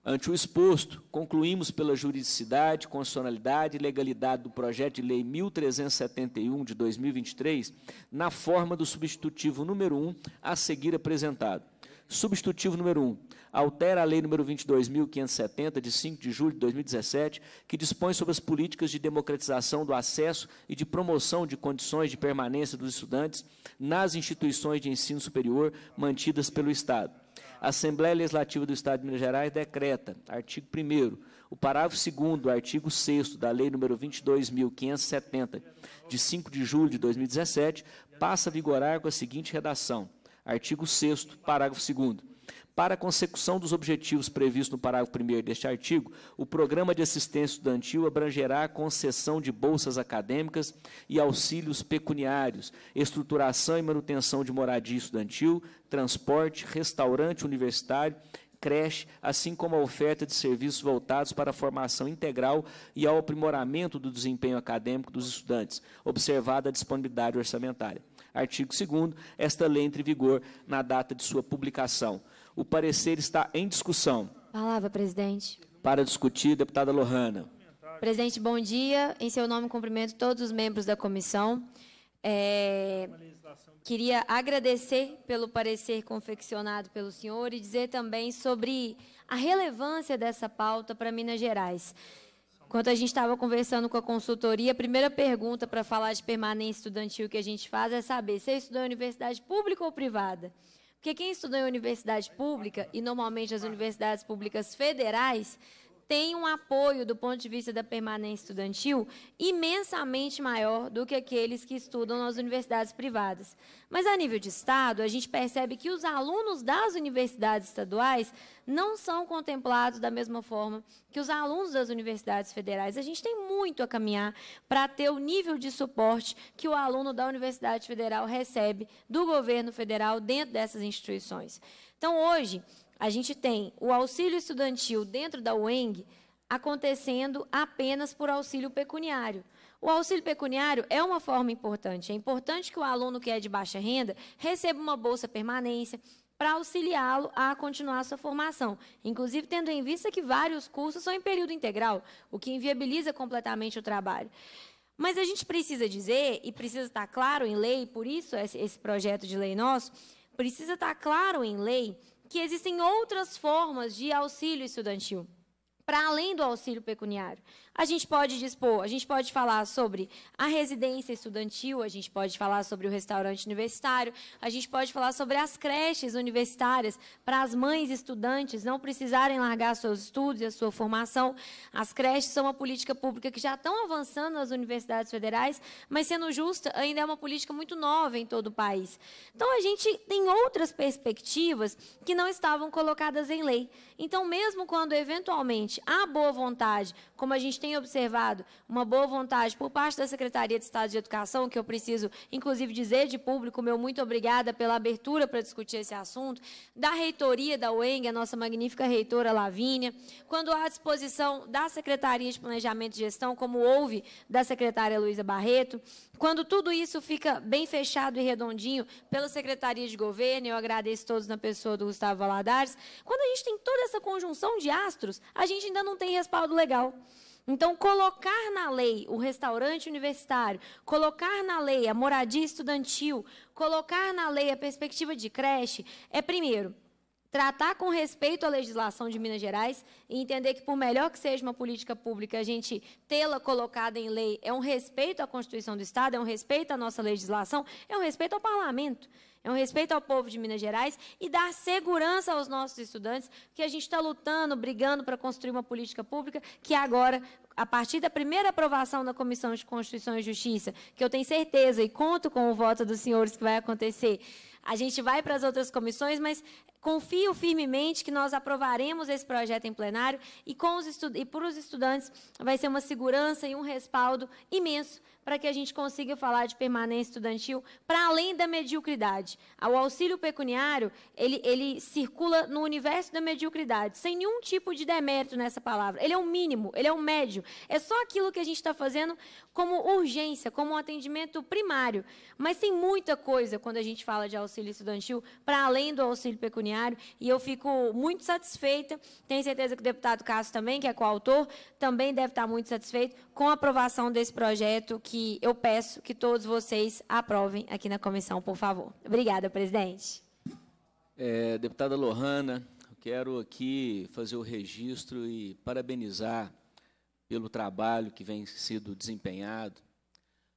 Ante o exposto, concluímos pela juridicidade, constitucionalidade e legalidade do projeto de lei 1371 de 2023, na forma do substitutivo número 1 a seguir apresentado. Substitutivo número 1. Altera a Lei número 22.570, de 5 de julho de 2017, que dispõe sobre as políticas de democratização do acesso e de promoção de condições de permanência dos estudantes nas instituições de ensino superior mantidas pelo Estado. A Assembleia Legislativa do Estado de Minas Gerais decreta, artigo 1º, o parágrafo 2º do artigo 6º da Lei número 22.570, de 5 de julho de 2017, passa a vigorar com a seguinte redação. Artigo 6º, parágrafo 2º. Para a consecução dos objetivos previstos no parágrafo 1º deste artigo, o Programa de Assistência Estudantil abrangerá a concessão de bolsas acadêmicas e auxílios pecuniários, estruturação e manutenção de moradia estudantil, transporte, restaurante universitário, creche, assim como a oferta de serviços voltados para a formação integral e ao aprimoramento do desempenho acadêmico dos estudantes, observada a disponibilidade orçamentária. Artigo 2º, esta lei entra em vigor na data de sua publicação. O parecer está em discussão. Palavra, presidente. Para discutir, deputada Lohanna. Presidente, bom dia. Em seu nome, cumprimento todos os membros da comissão. Queria agradecer pelo parecer confeccionado pelo senhor e dizer também sobre a relevância dessa pauta para Minas Gerais. Enquanto a gente estava conversando com a consultoria, a primeira pergunta para falar de permanência estudantil que a gente faz é saber se estudou em universidade pública ou privada. Porque quem estudou em universidade pública, e normalmente as universidades públicas federais, tem um apoio do ponto de vista da permanência estudantil imensamente maior do que aqueles que estudam nas universidades privadas. Mas, a nível de Estado, a gente percebe que os alunos das universidades estaduais não são contemplados da mesma forma que os alunos das universidades federais. A gente tem muito a caminhar para ter o nível de suporte que o aluno da Universidade Federal recebe do governo federal dentro dessas instituições. Então, hoje, a gente tem o auxílio estudantil dentro da UENG acontecendo apenas por auxílio pecuniário. O auxílio pecuniário é uma forma importante. É importante que o aluno que é de baixa renda receba uma bolsa permanência, para auxiliá-lo a continuar a sua formação, inclusive tendo em vista que vários cursos são em período integral, o que inviabiliza completamente o trabalho. Mas a gente precisa dizer, e precisa estar claro em lei, por isso esse projeto de lei nosso, precisa estar claro em lei que existem outras formas de auxílio estudantil, para além do auxílio pecuniário. A gente pode dispor, a gente pode falar sobre a residência estudantil, a gente pode falar sobre o restaurante universitário, a gente pode falar sobre as creches universitárias, para as mães estudantes não precisarem largar seus estudos e a sua formação. As creches são uma política pública que já estão avançando nas universidades federais, mas, sendo justa, ainda é uma política muito nova em todo o país. Então, a gente tem outras perspectivas que não estavam colocadas em lei. Então, mesmo quando, eventualmente, a boa vontade, como a gente tem observado, uma boa vontade por parte da Secretaria de Estado de Educação, que eu preciso, inclusive, dizer de público, meu muito obrigada pela abertura para discutir esse assunto, da reitoria da UENG, a nossa magnífica reitora Lavínia, quando há disposição da Secretaria de Planejamento e Gestão, como houve da secretária Luísa Barreto, quando tudo isso fica bem fechado e redondinho pela Secretaria de Governo, eu agradeço todos na pessoa do Gustavo Valadares, quando a gente tem toda essa conjunção de astros, a gente ainda não tem respaldo legal. Então, colocar na lei o restaurante universitário, colocar na lei a moradia estudantil, colocar na lei a perspectiva de creche, é, primeiro, tratar com respeito à legislação de Minas Gerais e entender que, por melhor que seja uma política pública, a gente tê-la colocada em lei é um respeito à Constituição do Estado, é um respeito à nossa legislação, é um respeito ao Parlamento. É um respeito ao povo de Minas Gerais e dar segurança aos nossos estudantes, porque a gente está lutando, brigando para construir uma política pública que agora a partir da primeira aprovação da Comissão de Constituição e Justiça, que eu tenho certeza e conto com o voto dos senhores que vai acontecer, a gente vai para as outras comissões, mas confio firmemente que nós aprovaremos esse projeto em plenário e, para os estudantes vai ser uma segurança e um respaldo imenso para que a gente consiga falar de permanência estudantil para além da mediocridade. O auxílio pecuniário, ele circula no universo da mediocridade, sem nenhum tipo de demérito nessa palavra. Ele é o mínimo, ele é o médio. É só aquilo que a gente está fazendo como urgência, como um atendimento primário. Mas tem muita coisa quando a gente fala de auxílio estudantil para além do auxílio pecuniário, e eu fico muito satisfeita, tenho certeza que o deputado Cássio também, que é coautor, também deve estar muito satisfeito com a aprovação desse projeto que eu peço que todos vocês aprovem aqui na comissão, por favor. Obrigada, presidente. Deputada Lohanna, eu quero aqui fazer o registro e parabenizar pelo trabalho que vem sido desempenhado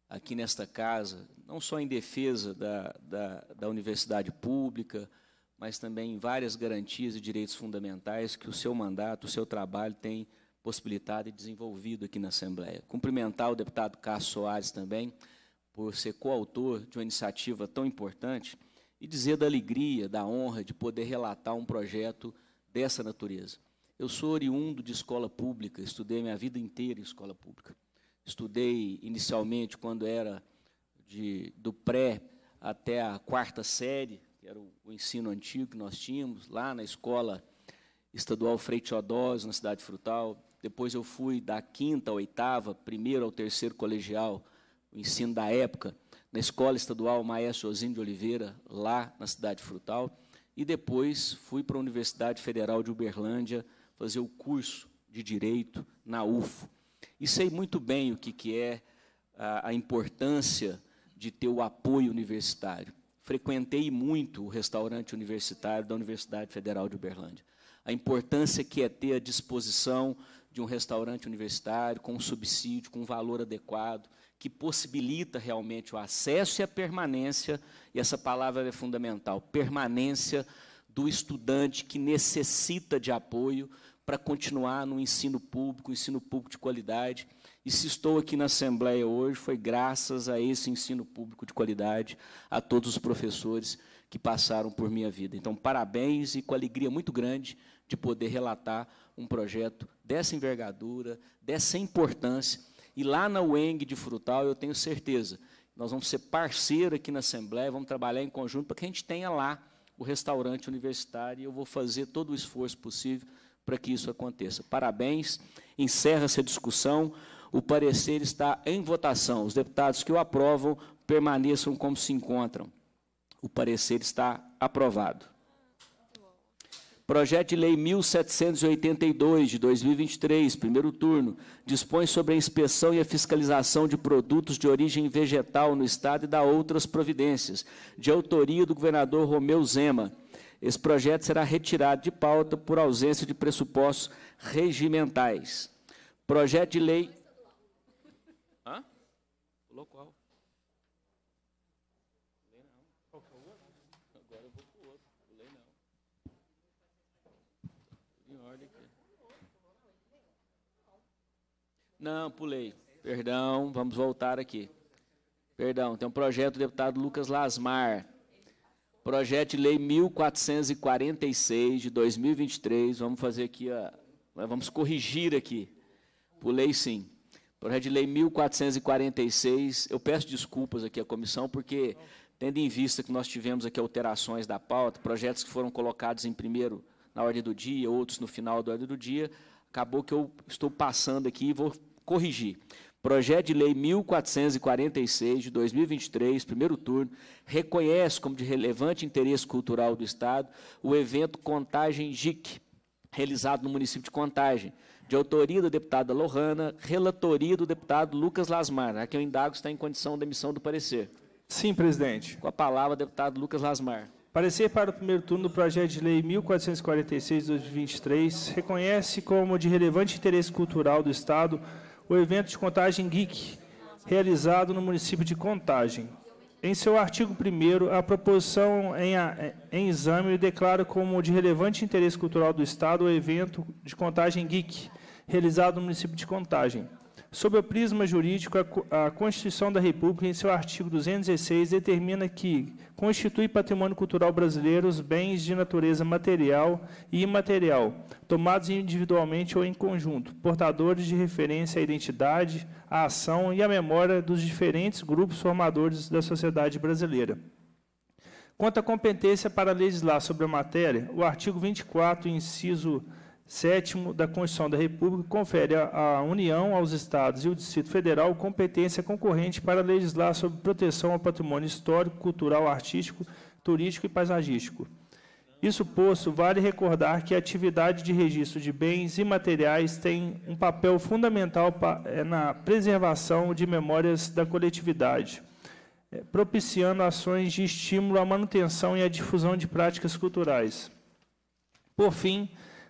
aqui nesta casa, não só em defesa da universidade pública, mas também em várias garantias e direitos fundamentais que o seu mandato, o seu trabalho tem possibilitado e desenvolvido aqui na Assembleia. Cumprimentar o deputado Cássio Soares também, por ser coautor de uma iniciativa tão importante, e dizer da alegria, da honra de poder relatar um projeto dessa natureza. Eu sou oriundo de escola pública, estudei minha vida inteira em escola pública. Estudei inicialmente quando era do pré até a quarta série, que era o ensino antigo que nós tínhamos, lá na escola estadual Frei Teodósio, na cidade Frutal. Depois eu fui da quinta à oitava, primeiro ao terceiro colegial, o ensino da época, na Escola Estadual Maestro Josinho de Oliveira, lá na cidade Frutal. E depois fui para a Universidade Federal de Uberlândia fazer o curso de Direito na UFO. E sei muito bem o que é a importância de ter o apoio universitário. Frequentei muito o restaurante universitário da Universidade Federal de Uberlândia. A importância que é ter à disposição de um restaurante universitário, com um subsídio, com um valor adequado, que possibilita realmente o acesso e a permanência, e essa palavra é fundamental, permanência do estudante que necessita de apoio para continuar no ensino público de qualidade. E se estou aqui na Assembleia hoje, foi graças a esse ensino público de qualidade, a todos os professores que passaram por minha vida. Então, parabéns e com alegria muito grande de poder relatar um projeto dessa envergadura, dessa importância. E lá na UENG de Frutal, eu tenho certeza, nós vamos ser parceiros aqui na Assembleia, vamos trabalhar em conjunto para que a gente tenha lá o restaurante universitário, e eu vou fazer todo o esforço possível para que isso aconteça. Parabéns, encerra-se a discussão, o parecer está em votação. Os deputados que o aprovam permaneçam como se encontram. O parecer está aprovado. Projeto de Lei 1782, de 2023, primeiro turno, dispõe sobre a inspeção e a fiscalização de produtos de origem vegetal no Estado e dá outras providências, de autoria do governador Romeu Zema. Esse projeto será retirado de pauta por ausência de pressupostos regimentais. Projeto de Lei... Hã? Pulou qual? Não, pulei. Perdão, vamos voltar aqui. Perdão, tem um projeto do deputado Lucas Lasmar. Projeto de Lei 1446, de 2023. Vamos fazer aqui, vamos corrigir aqui. Pulei sim. Projeto de Lei 1446. Eu peço desculpas aqui à comissão, porque, tendo em vista que nós tivemos aqui alterações da pauta, projetos que foram colocados em primeiro na ordem do dia, outros no final da ordem do dia, acabou que eu estou passando aqui e vou corrigir. Projeto de Lei 1446, de 2023, primeiro turno, reconhece como de relevante interesse cultural do Estado o evento Contagem-GIC, realizado no município de Contagem, de autoria da deputada Lohanna, relatoria do deputado Lucas Lasmar, a que eu indago está em condição da emissão do parecer. Sim, presidente. Com a palavra, deputado Lucas Lasmar. Parecer para o primeiro turno do projeto de lei 1446, de 2023, reconhece como de relevante interesse cultural do Estado o evento de Contagem-GIC, realizado no município de Contagem. Em seu artigo 1º, a proposição em exame declara como de relevante interesse cultural do Estado o evento de Contagem-GIC, realizado no município de Contagem. Sob o prisma jurídico, a Constituição da República, em seu artigo 216, determina que constitui patrimônio cultural brasileiro os bens de natureza material e imaterial, tomados individualmente ou em conjunto, portadores de referência à identidade, à ação e à memória dos diferentes grupos formadores da sociedade brasileira. Quanto à competência para legislar sobre a matéria, o artigo 24, inciso 7º da Constituição da República confere à União, aos Estados e ao Distrito Federal competência concorrente para legislar sobre proteção ao patrimônio histórico, cultural, artístico, turístico e paisagístico. Isso posto, vale recordar que a atividade de registro de bens imateriais tem um papel fundamental na preservação de memórias da coletividade, propiciando ações de estímulo à manutenção e à difusão de práticas culturais. Por fim,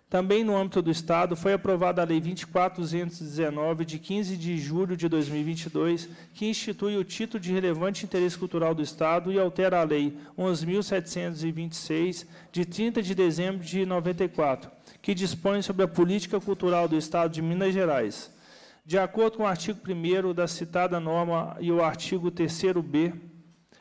também no âmbito do Estado, foi aprovada a Lei 24.219, de 15 de julho de 2022, que institui o título de relevante interesse cultural do Estado e altera a Lei 11.726, de 30 de dezembro de 94, que dispõe sobre a política cultural do Estado de Minas Gerais. De acordo com o artigo 1º da citada norma e o artigo 3º-B,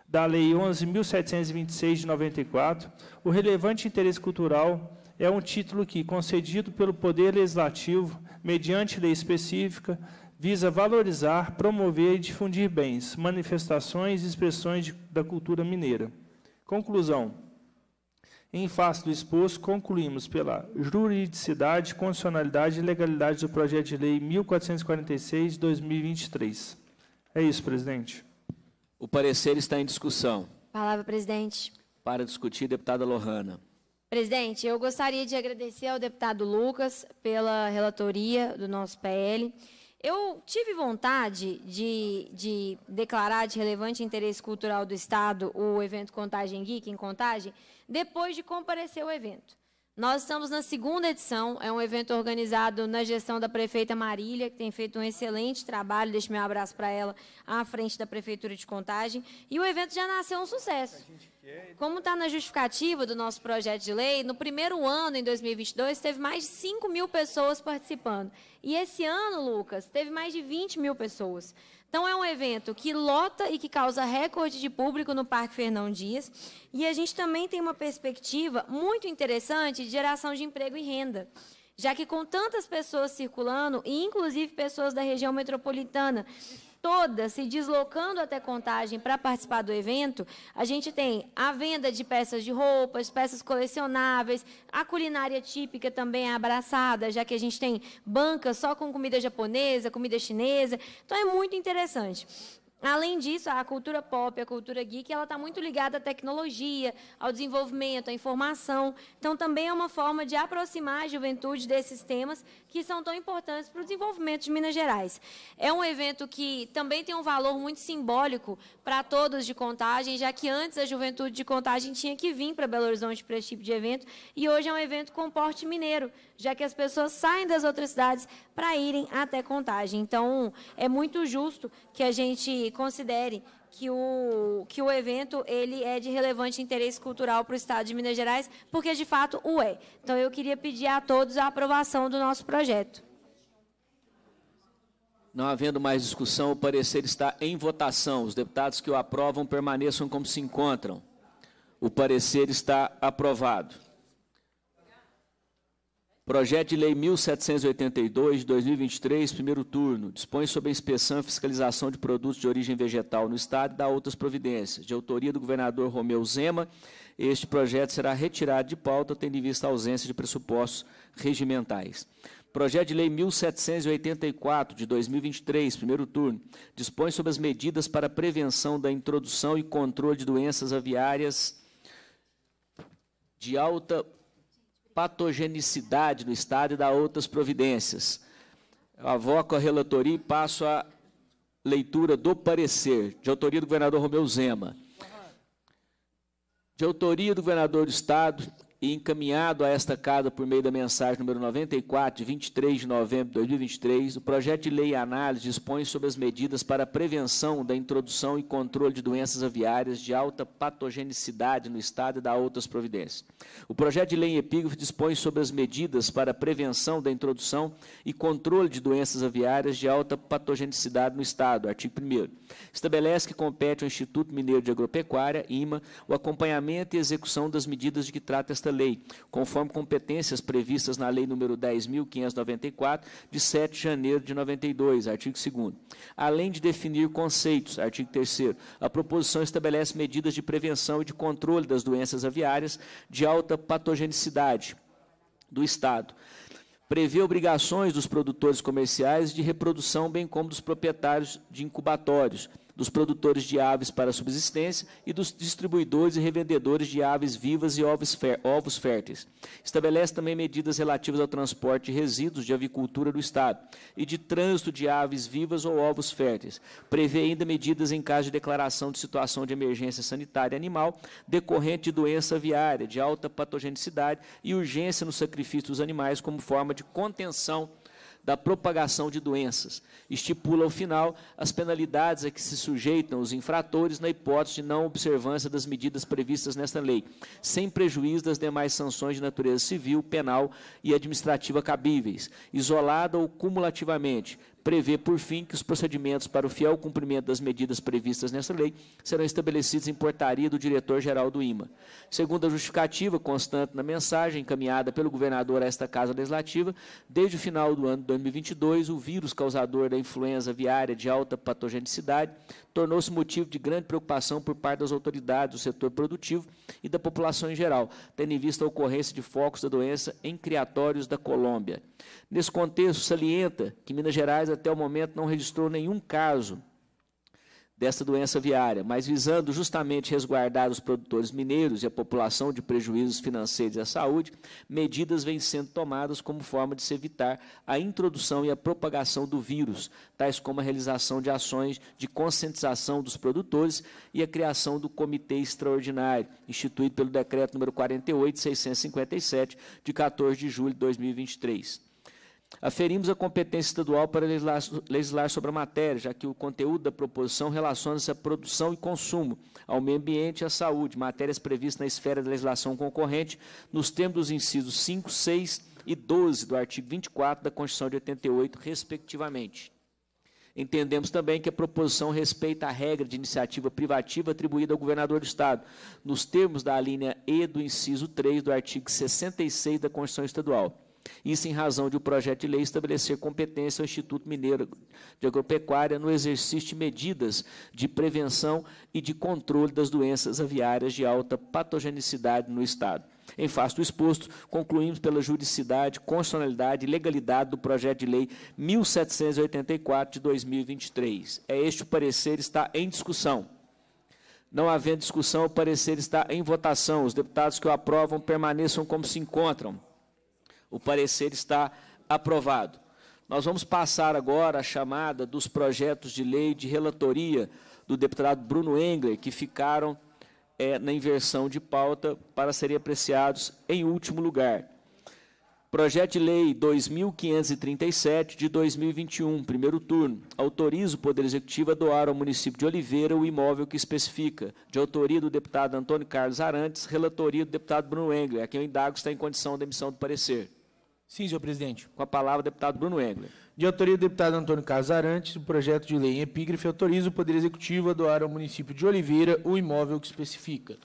da Lei 11.726, de 94, o relevante interesse cultural é um título que, concedido pelo Poder Legislativo, mediante lei específica, visa valorizar, promover e difundir bens, manifestações e expressões da cultura mineira. Conclusão. Em face do exposto, concluímos pela juridicidade, constitucionalidade e legalidade do projeto de lei 1446 de 2023. É isso, presidente. O parecer está em discussão. Palavra, presidente. Para discutir, deputada Lohanna. Presidente, eu gostaria de agradecer ao deputado Lucas pela relatoria do nosso PL. Eu tive vontade de declarar de relevante interesse cultural do Estado o evento Contagem-GIC em Contagem, depois de comparecer ao evento. Nós estamos na segunda edição, é um evento organizado na gestão da prefeita Marília, que tem feito um excelente trabalho, deixo meu abraço para ela, à frente da Prefeitura de Contagem, e o evento já nasceu um sucesso. Como está na justificativa do nosso projeto de lei, no primeiro ano, em 2022, teve mais de 5 mil pessoas participando. E esse ano, Lucas, teve mais de 20 mil pessoas. Então, é um evento que lota e que causa recorde de público no Parque Fernão Dias. E a gente também tem uma perspectiva muito interessante de geração de emprego e renda, já que com tantas pessoas circulando, e inclusive pessoas da região metropolitana, todas se deslocando até Contagem para participar do evento, a gente tem a venda de peças de roupas, peças colecionáveis, a culinária típica também é abraçada, já que a gente tem bancas só com comida japonesa, comida chinesa, então é muito interessante. Além disso, a cultura pop, a cultura geek, ela está muito ligada à tecnologia, ao desenvolvimento, à informação. Então, também é uma forma de aproximar a juventude desses temas que são tão importantes para o desenvolvimento de Minas Gerais. É um evento que também tem um valor muito simbólico para todos de Contagem, já que antes a juventude de Contagem tinha que vir para Belo Horizonte para esse tipo de evento, e hoje é um evento com porte mineiro, já que as pessoas saem das outras cidades para irem até Contagem. Então, é muito justo que a gente considere que o evento ele é de relevante interesse cultural para o Estado de Minas Gerais, porque, de fato, o é. Então, eu queria pedir a todos a aprovação do nosso projeto. Não havendo mais discussão, o parecer está em votação. Os deputados que o aprovam permaneçam como se encontram. O parecer está aprovado. Projeto de Lei 1782, de 2023, primeiro turno, dispõe sobre a inspeção e fiscalização de produtos de origem vegetal no Estado e dá outras providências. De autoria do governador Romeu Zema, este projeto será retirado de pauta, tendo em vista a ausência de pressupostos regimentais. Projeto de Lei 1784, de 2023, primeiro turno, dispõe sobre as medidas para a prevenção da introdução e controle de doenças aviárias de alta patogenicidade no Estado e dá outras providências. Eu avoco a relatoria e passo a leitura do parecer, de autoria do governador Romeu Zema. De autoria do governador do Estado, e encaminhado a esta Casa por meio da mensagem número 94, de 23 de novembro de 2023, o projeto de lei e análise dispõe sobre as medidas para a prevenção da introdução e controle de doenças aviárias de alta patogenicidade no Estado e dá outras providências. O projeto de lei em epígrafe dispõe sobre as medidas para a prevenção da introdução e controle de doenças aviárias de alta patogenicidade no Estado, artigo 1º. Estabelece que compete ao Instituto Mineiro de Agropecuária, IMA, o acompanhamento e execução das medidas de que trata esta lei, conforme competências previstas na Lei Número 10.594, de 7 de janeiro de 92, artigo 2º. Além de definir conceitos, artigo 3º, a proposição estabelece medidas de prevenção e de controle das doenças aviárias de alta patogenicidade do Estado. Prevê obrigações dos produtores comerciais de reprodução, bem como dos proprietários de incubatórios, dos produtores de aves para subsistência e dos distribuidores e revendedores de aves vivas e ovos férteis. Estabelece também medidas relativas ao transporte de resíduos de avicultura do Estado e de trânsito de aves vivas ou ovos férteis. Prevê ainda medidas em caso de declaração de situação de emergência sanitária animal decorrente de doença aviária, de alta patogenicidade e urgência no sacrifício dos animais como forma de contenção da propagação de doenças. Estipula, ao final, as penalidades a que se sujeitam os infratores na hipótese de não observância das medidas previstas nesta lei, sem prejuízo das demais sanções de natureza civil, penal e administrativa cabíveis, isolada ou cumulativamente. Prevê, por fim, que os procedimentos para o fiel cumprimento das medidas previstas nesta lei serão estabelecidos em portaria do diretor-geral do IMA. Segundo a justificativa constante na mensagem encaminhada pelo governador a esta Casa Legislativa, desde o final do ano de 2022, o vírus causador da influenza aviária de alta patogenicidade tornou-se motivo de grande preocupação por parte das autoridades do setor produtivo e da população em geral, tendo em vista a ocorrência de focos da doença em criatórios da Colômbia. Nesse contexto, salienta que Minas Gerais até o momento não registrou nenhum caso desta doença aviária, mas visando justamente resguardar os produtores mineiros e a população de prejuízos financeiros e à saúde, medidas vêm sendo tomadas como forma de se evitar a introdução e a propagação do vírus, tais como a realização de ações de conscientização dos produtores e a criação do Comitê Extraordinário, instituído pelo Decreto número 48.657, de 14 de julho de 2023. Aferimos a competência estadual para legislar sobre a matéria, já que o conteúdo da proposição relaciona-se à produção e consumo, ao meio ambiente e à saúde, matérias previstas na esfera da legislação concorrente, nos termos dos incisos 5, 6 e 12 do artigo 24 da Constituição de 88, respectivamente. Entendemos também que a proposição respeita a regra de iniciativa privativa atribuída ao governador do Estado, nos termos da alínea E do inciso 3 do artigo 66 da Constituição Estadual. Isso em razão de o projeto de lei estabelecer competência ao Instituto Mineiro de Agropecuária no exercício de medidas de prevenção e de controle das doenças aviárias de alta patogenicidade no Estado. Em face do exposto, concluímos pela juridicidade, constitucionalidade e legalidade do projeto de lei 1784 de 2023. É este o parecer, está em discussão. Não havendo discussão, o parecer está em votação. Os deputados que o aprovam permaneçam como se encontram. O parecer está aprovado. Nós vamos passar agora a chamada dos projetos de lei de relatoria do deputado Bruno Engler, que ficaram na inversão de pauta para serem apreciados em último lugar. Projeto de Lei 2537, de 2021, primeiro turno, autoriza o Poder Executivo a doar ao município de Oliveira o imóvel que especifica, de autoria do deputado Antônio Carlos Arantes, relatoria do deputado Bruno Engler, a quem eu indago está em condição da emissão do parecer. Sim, senhor presidente. Com a palavra, deputado Bruno Engler. De autoria do deputado Antônio Carlos Arantes, o projeto de lei em epígrafe autoriza o Poder Executivo a doar ao município de Oliveira o imóvel que especifica.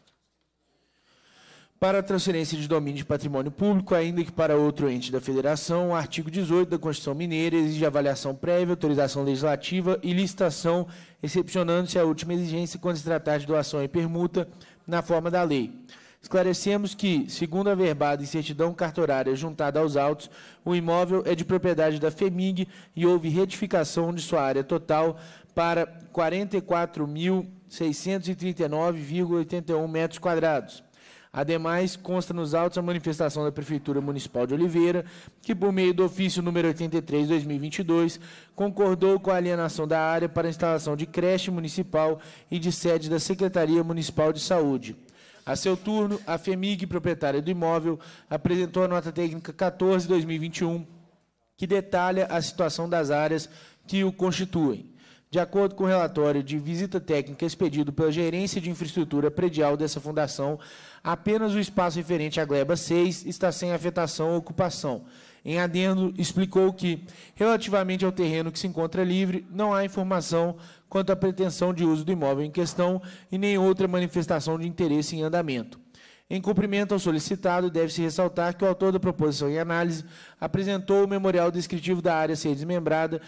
Para a transferência de domínio de patrimônio público, ainda que para outro ente da Federação, o artigo 18 da Constituição Mineira exige avaliação prévia, autorização legislativa e licitação, excepcionando-se a última exigência quando se tratar de doação e permuta na forma da lei. Esclarecemos que, segundo a verbada e certidão cartorária juntada aos autos, o imóvel é de propriedade da FEMIG e houve retificação de sua área total para 44.639,81 metros quadrados. Ademais, consta nos autos a manifestação da Prefeitura Municipal de Oliveira, que, por meio do ofício número 83/2022, concordou com a alienação da área para a instalação de creche municipal e de sede da Secretaria Municipal de Saúde. A seu turno, a FEMIG, proprietária do imóvel, apresentou a nota técnica 14/2021, que detalha a situação das áreas que o constituem. De acordo com o relatório de visita técnica expedido pela Gerência de Infraestrutura Predial dessa fundação, apenas o espaço referente à gleba 6 está sem afetação ou ocupação. Em adendo, explicou que, relativamente ao terreno que se encontra livre, não há informação quanto à pretensão de uso do imóvel em questão e nem outra manifestação de interesse em andamento. Em cumprimento ao solicitado, deve-se ressaltar que o autor da proposição em análise apresentou o memorial descritivo da área a ser desmembrada,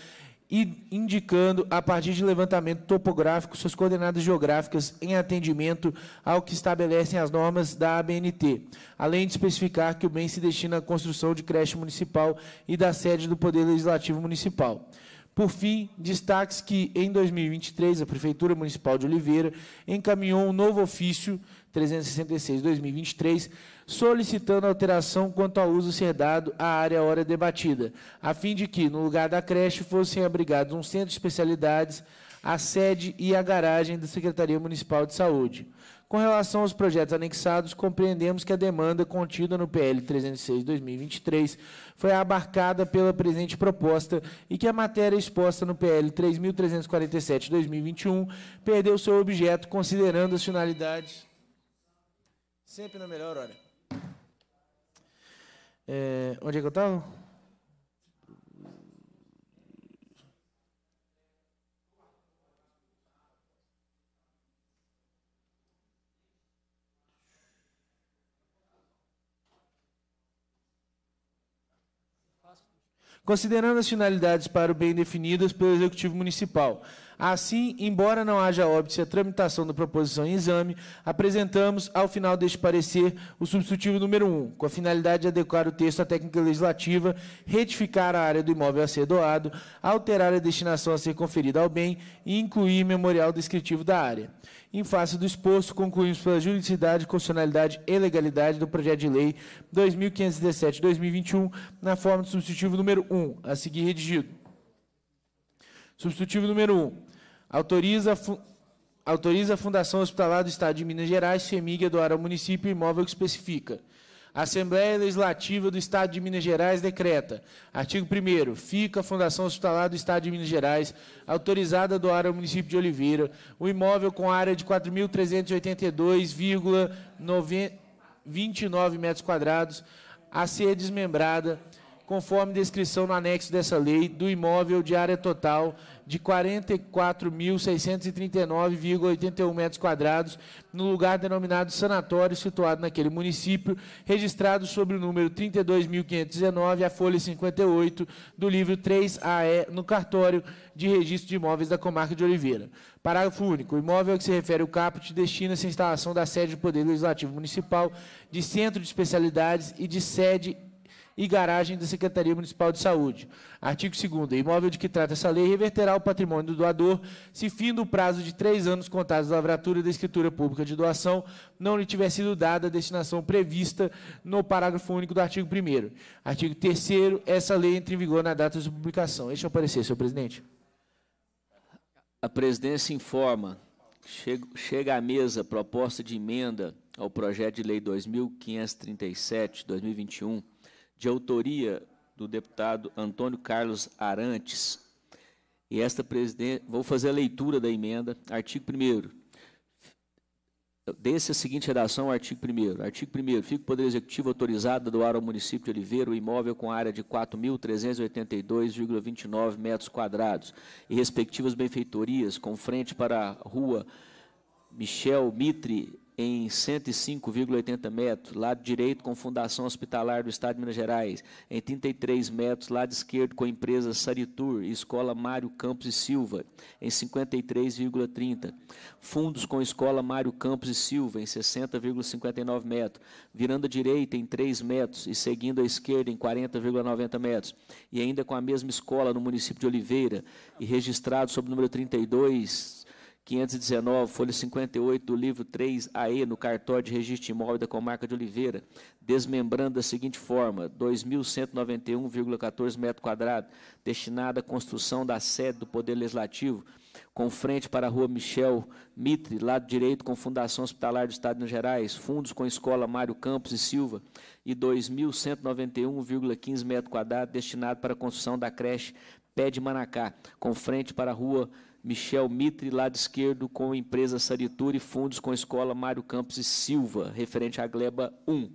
e indicando, a partir de levantamento topográfico, suas coordenadas geográficas em atendimento ao que estabelecem as normas da ABNT, além de especificar que o bem se destina à construção de creche municipal e da sede do Poder Legislativo Municipal. Por fim, destaques que, em 2023, a Prefeitura Municipal de Oliveira encaminhou um novo ofício, 366/2023, solicitando alteração quanto ao uso ser dado à área hora debatida, a fim de que, no lugar da creche, fossem abrigados um centro de especialidades, a sede e a garagem da Secretaria Municipal de Saúde. Com relação aos projetos anexados, compreendemos que a demanda contida no PL 306/2023 foi abarcada pela presente proposta e que a matéria exposta no PL 3.347/2021 perdeu seu objeto, considerando as finalidades... Sempre na melhor hora. Onde é que eu estava? Considerando as finalidades para o bem definidas pelo Executivo Municipal. Assim, embora não haja óbice à tramitação da proposição em exame, apresentamos, ao final deste parecer, o substitutivo número 1, com a finalidade de adequar o texto à técnica legislativa, retificar a área do imóvel a ser doado, alterar a destinação a ser conferida ao bem e incluir memorial descritivo da área. Em face do exposto, concluímos pela juridicidade, constitucionalidade e legalidade do projeto de lei 2517/2021, na forma do substitutivo número 1, a seguir redigido. Substitutivo número 1. Autoriza a Fundação Hospitalar do Estado de Minas Gerais, FEMIG, a doar ao município imóvel que especifica. A Assembleia Legislativa do Estado de Minas Gerais decreta. Artigo 1º. Fica a Fundação Hospitalar do Estado de Minas Gerais autorizada a doar ao município de Oliveira o imóvel com área de 4.382,29 metros quadrados a ser desmembrada, conforme descrição no anexo dessa lei, do imóvel de área total de 44.639,81 metros quadrados, no lugar denominado sanatório, situado naquele município, registrado sobre o número 32.519, a folha 58, do livro 3AE, no cartório de registro de imóveis da comarca de Oliveira. Parágrafo único. O imóvel a que se refere o caput destina-se à instalação da sede do Poder Legislativo Municipal, de centro de especialidades e de sede e garagem da Secretaria Municipal de Saúde. Artigo 2º. Imóvel de que trata essa lei reverterá o patrimônio do doador se, findo o prazo de 3 anos contados da lavratura da escritura pública de doação, não lhe tiver sido dada a destinação prevista no parágrafo único do artigo 1º. Artigo 3º. Essa lei entra em vigor na data de sua publicação. Este é o parecer, senhor presidente. A presidência informa que chega à mesa proposta de emenda ao projeto de lei 2537/2021, de autoria do deputado Antônio Carlos Arantes. E esta presidente, vou fazer a leitura da emenda, artigo 1º. Desse a seguinte redação, artigo 1º. Artigo 1º. Fica o Poder Executivo autorizado a doar ao município de Oliveira o imóvel com área de 4.382,29 metros quadrados e respectivas benfeitorias, com frente para a rua Michel Mitre, em 105,80 metros, lado direito com Fundação Hospitalar do Estado de Minas Gerais, em 33 metros, lado esquerdo com a empresa Saritur e Escola Mário Campos e Silva, em 53,30. Fundos com Escola Mário Campos e Silva, em 60,59 metros, virando à direita em 3 metros e seguindo à esquerda em 40,90 metros, e ainda com a mesma escola no município de Oliveira, e registrado sob o número 32.519, folha 58 do livro 3AE, no cartório de registro de imóvel da comarca de Oliveira, desmembrando da seguinte forma: 2.191,14 metros quadrados, destinado à construção da sede do Poder Legislativo, com frente para a Rua Michel Mitre, lado direito com Fundação Hospitalar do Estado de Minas Gerais, fundos com Escola Mário Campos e Silva e 2.191,15 m² destinado para a construção da creche Pé de Manacá, com frente para a Rua Michel Mitre, lado esquerdo com Empresa Sanitura e fundos com Escola Mário Campos e Silva, referente à gleba 1.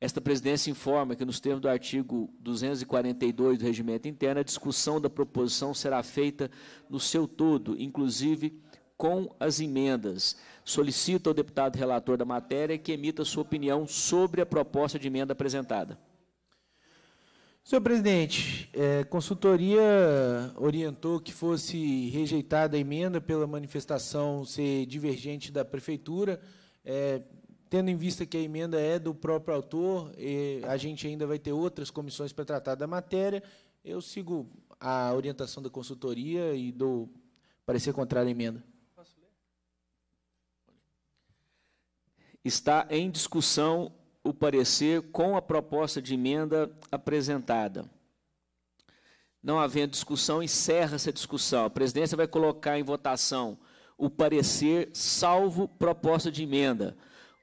Esta presidência informa que, nos termos do artigo 242 do Regimento Interno, a discussão da proposição será feita no seu todo, inclusive com as emendas. Solicito ao deputado relator da matéria que emita sua opinião sobre a proposta de emenda apresentada. Senhor presidente, a consultoria orientou que fosse rejeitada a emenda pela manifestação ser divergente da prefeitura. Tendo em vista que a emenda é do próprio autor, a gente ainda vai ter outras comissões para tratar da matéria, eu sigo a orientação da consultoria e dou parecer contrário à emenda. Posso ler? Está em discussão o parecer com a proposta de emenda apresentada. Não havendo discussão, encerra-se a discussão. A presidência vai colocar em votação o parecer salvo proposta de emenda.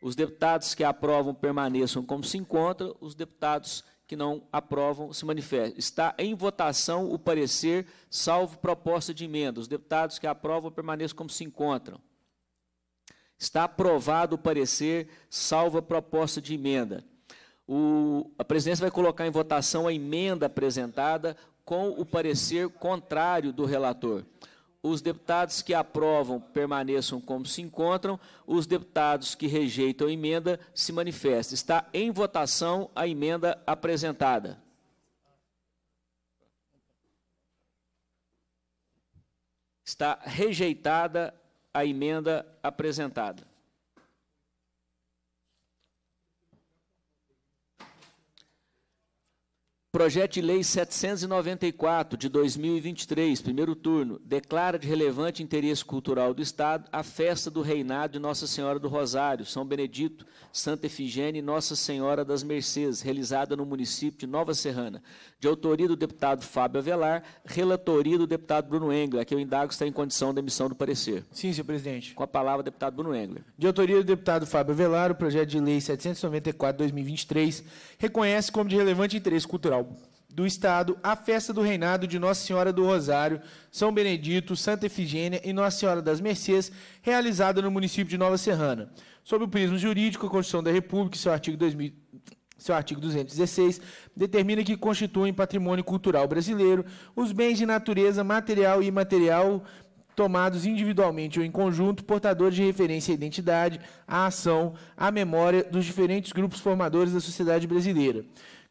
Os deputados que aprovam permaneçam como se encontram, os deputados que não aprovam se manifestam. Está em votação o parecer, salvo proposta de emenda. Os deputados que aprovam permaneçam como se encontram. Está aprovado o parecer, salvo a proposta de emenda. A presidência vai colocar em votação a emenda apresentada com o parecer contrário do relator. Os deputados que aprovam permaneçam como se encontram, os deputados que rejeitam a emenda se manifestam. Está em votação a emenda apresentada. Está rejeitada a emenda apresentada. Projeto de Lei 794, de 2023, primeiro turno, declara de relevante interesse cultural do Estado a festa do reinado de Nossa Senhora do Rosário, São Benedito, Santa Efigênia e Nossa Senhora das Mercês, realizada no município de Nova Serrana, de autoria do deputado Fábio Avelar, relatoria do deputado Bruno Engler, que eu indago está em condição de emissão do parecer. Sim, senhor presidente. Com a palavra, deputado Bruno Engler. De autoria do deputado Fábio Avelar, o projeto de Lei 794, 2023, reconhece como de relevante interesse cultural do Estado a festa do reinado de Nossa Senhora do Rosário, São Benedito, Santa Efigênia e Nossa Senhora das Mercês, realizada no município de Nova Serrana. Sob o prisma jurídico, a Constituição da República, seu artigo 216, determina que constituem patrimônio cultural brasileiro os bens de natureza material e imaterial tomados individualmente ou em conjunto, portadores de referência à identidade, à ação, à memória dos diferentes grupos formadores da sociedade brasileira.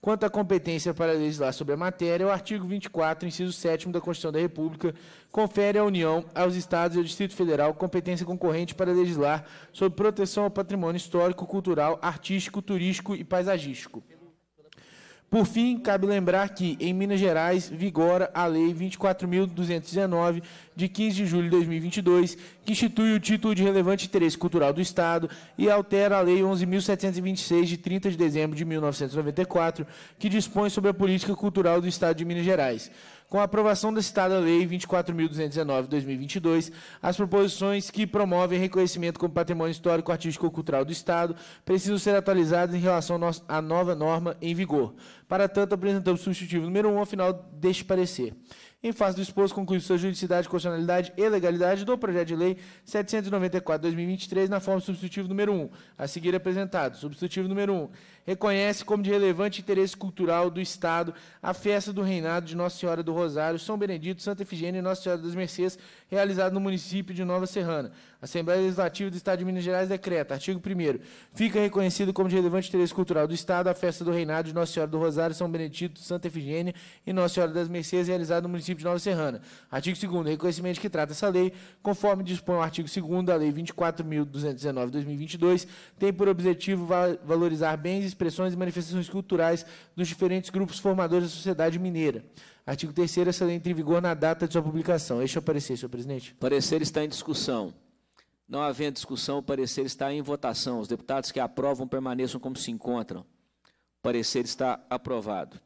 Quanto à competência para legislar sobre a matéria, o artigo 24, inciso 7º da Constituição da República, confere à União, aos Estados e ao Distrito Federal competência concorrente para legislar sobre proteção ao patrimônio histórico, cultural, artístico, turístico e paisagístico. Por fim, cabe lembrar que, em Minas Gerais, vigora a Lei 24.219, de 15 de julho de 2022, que institui o título de relevante interesse cultural do Estado e altera a Lei 11.726, de 30 de dezembro de 1994, que dispõe sobre a política cultural do Estado de Minas Gerais. Com a aprovação da citada Lei 24.219, 2022, as proposições que promovem reconhecimento como patrimônio histórico, artístico ou cultural do Estado precisam ser atualizadas em relação à nova norma em vigor. Para tanto, apresentamos o substitutivo número 1 ao final deste parecer. Em face do exposto, conclui sua juridicidade, constitucionalidade e legalidade do projeto de lei 794/2023 na forma do substitutivo número 1. A seguir apresentado. Substitutivo número 1. Reconhece como de relevante interesse cultural do Estado a festa do reinado de Nossa Senhora do Rosário, São Benedito, Santa Efigênia e Nossa Senhora das Mercês, realizado no município de Nova Serrana. A Assembleia Legislativa do Estado de Minas Gerais decreta. Artigo 1º. Fica reconhecido como de relevante interesse cultural do Estado a festa do reinado de Nossa Senhora do Rosário, São Benedito, Santa Efigênia e Nossa Senhora das Mercês, realizado no município de Nova Serrana. Artigo 2º. Reconhecimento que trata essa lei, conforme dispõe o artigo 2º da Lei 24.219/2022, tem por objetivo valorizar bens, expressões e manifestações culturais dos diferentes grupos formadores da sociedade mineira. Artigo 3º. Essa lei entra em vigor na data de sua publicação. Este é o parecer, senhor presidente. O parecer está em discussão. Não havendo discussão, o parecer está em votação. Os deputados que aprovam permaneçam como se encontram. O parecer está aprovado.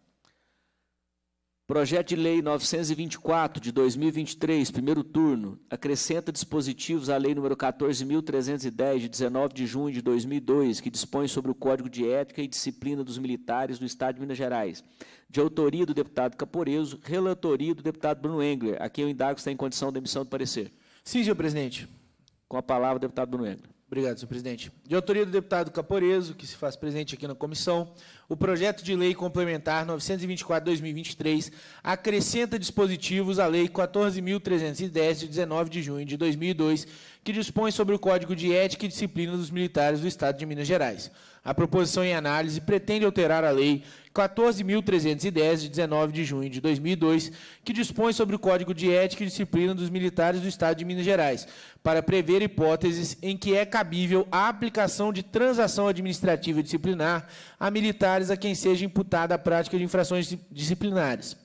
Projeto de Lei 924, de 2023, primeiro turno, acrescenta dispositivos à Lei Número 14.310, de 19 de junho de 2002, que dispõe sobre o Código de Ética e Disciplina dos Militares do Estado de Minas Gerais, de autoria do deputado Caporeso, relatoria do deputado Bruno Engler, a quem eu indago se está em condição de emissão do parecer. Sim, senhor presidente. Com a palavra, deputado Bruno Engler. Obrigado, senhor presidente. De autoria do deputado Caporeso, que se faz presente aqui na comissão, o projeto de lei complementar 924/2023 acrescenta dispositivos à Lei 14.310, de 19 de junho de 2002, que dispõe sobre o Código de Ética e Disciplina dos Militares do Estado de Minas Gerais. A proposição em análise pretende alterar a Lei 14.310, de 19 de junho de 2002, que dispõe sobre o Código de Ética e Disciplina dos Militares do Estado de Minas Gerais, para prever hipóteses em que é cabível a aplicação de transação administrativa disciplinar a militares a quem seja imputada a prática de infrações disciplinares.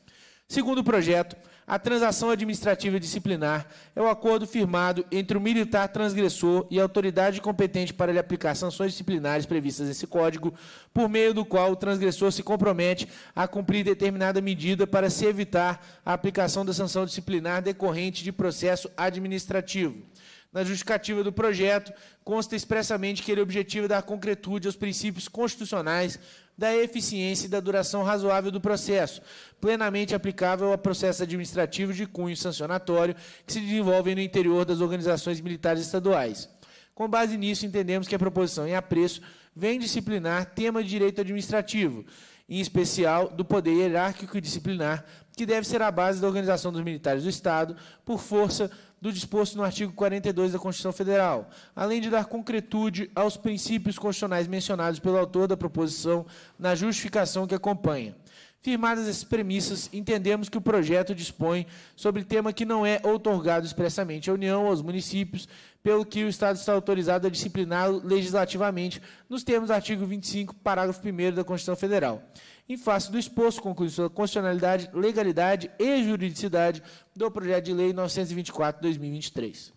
Segundo o projeto, a transação administrativa disciplinar é o acordo firmado entre o militar transgressor e a autoridade competente para lhe aplicar sanções disciplinares previstas nesse Código, por meio do qual o transgressor se compromete a cumprir determinada medida para se evitar a aplicação da sanção disciplinar decorrente de processo administrativo. Na justificativa do projeto, consta expressamente que ele objetiva dar concretude aos princípios constitucionais da eficiência e da duração razoável do processo, plenamente aplicável a processos administrativos de cunho sancionatório que se desenvolvem no interior das organizações militares estaduais. Com base nisso, entendemos que a proposição em apreço vem disciplinar tema de direito administrativo, em especial do poder hierárquico e disciplinar, que deve ser a base da organização dos militares do Estado, por força do disposto no artigo 42 da Constituição Federal, além de dar concretude aos princípios constitucionais mencionados pelo autor da proposição na justificação que acompanha. Firmadas essas premissas, entendemos que o projeto dispõe sobre tema que não é outorgado expressamente à União ou aos municípios, pelo que o Estado está autorizado a discipliná-lo legislativamente, nos termos do artigo 25, parágrafo 1º da Constituição Federal. Em face do exposto, conclui sua constitucionalidade, legalidade e juridicidade do projeto de lei 924/2023.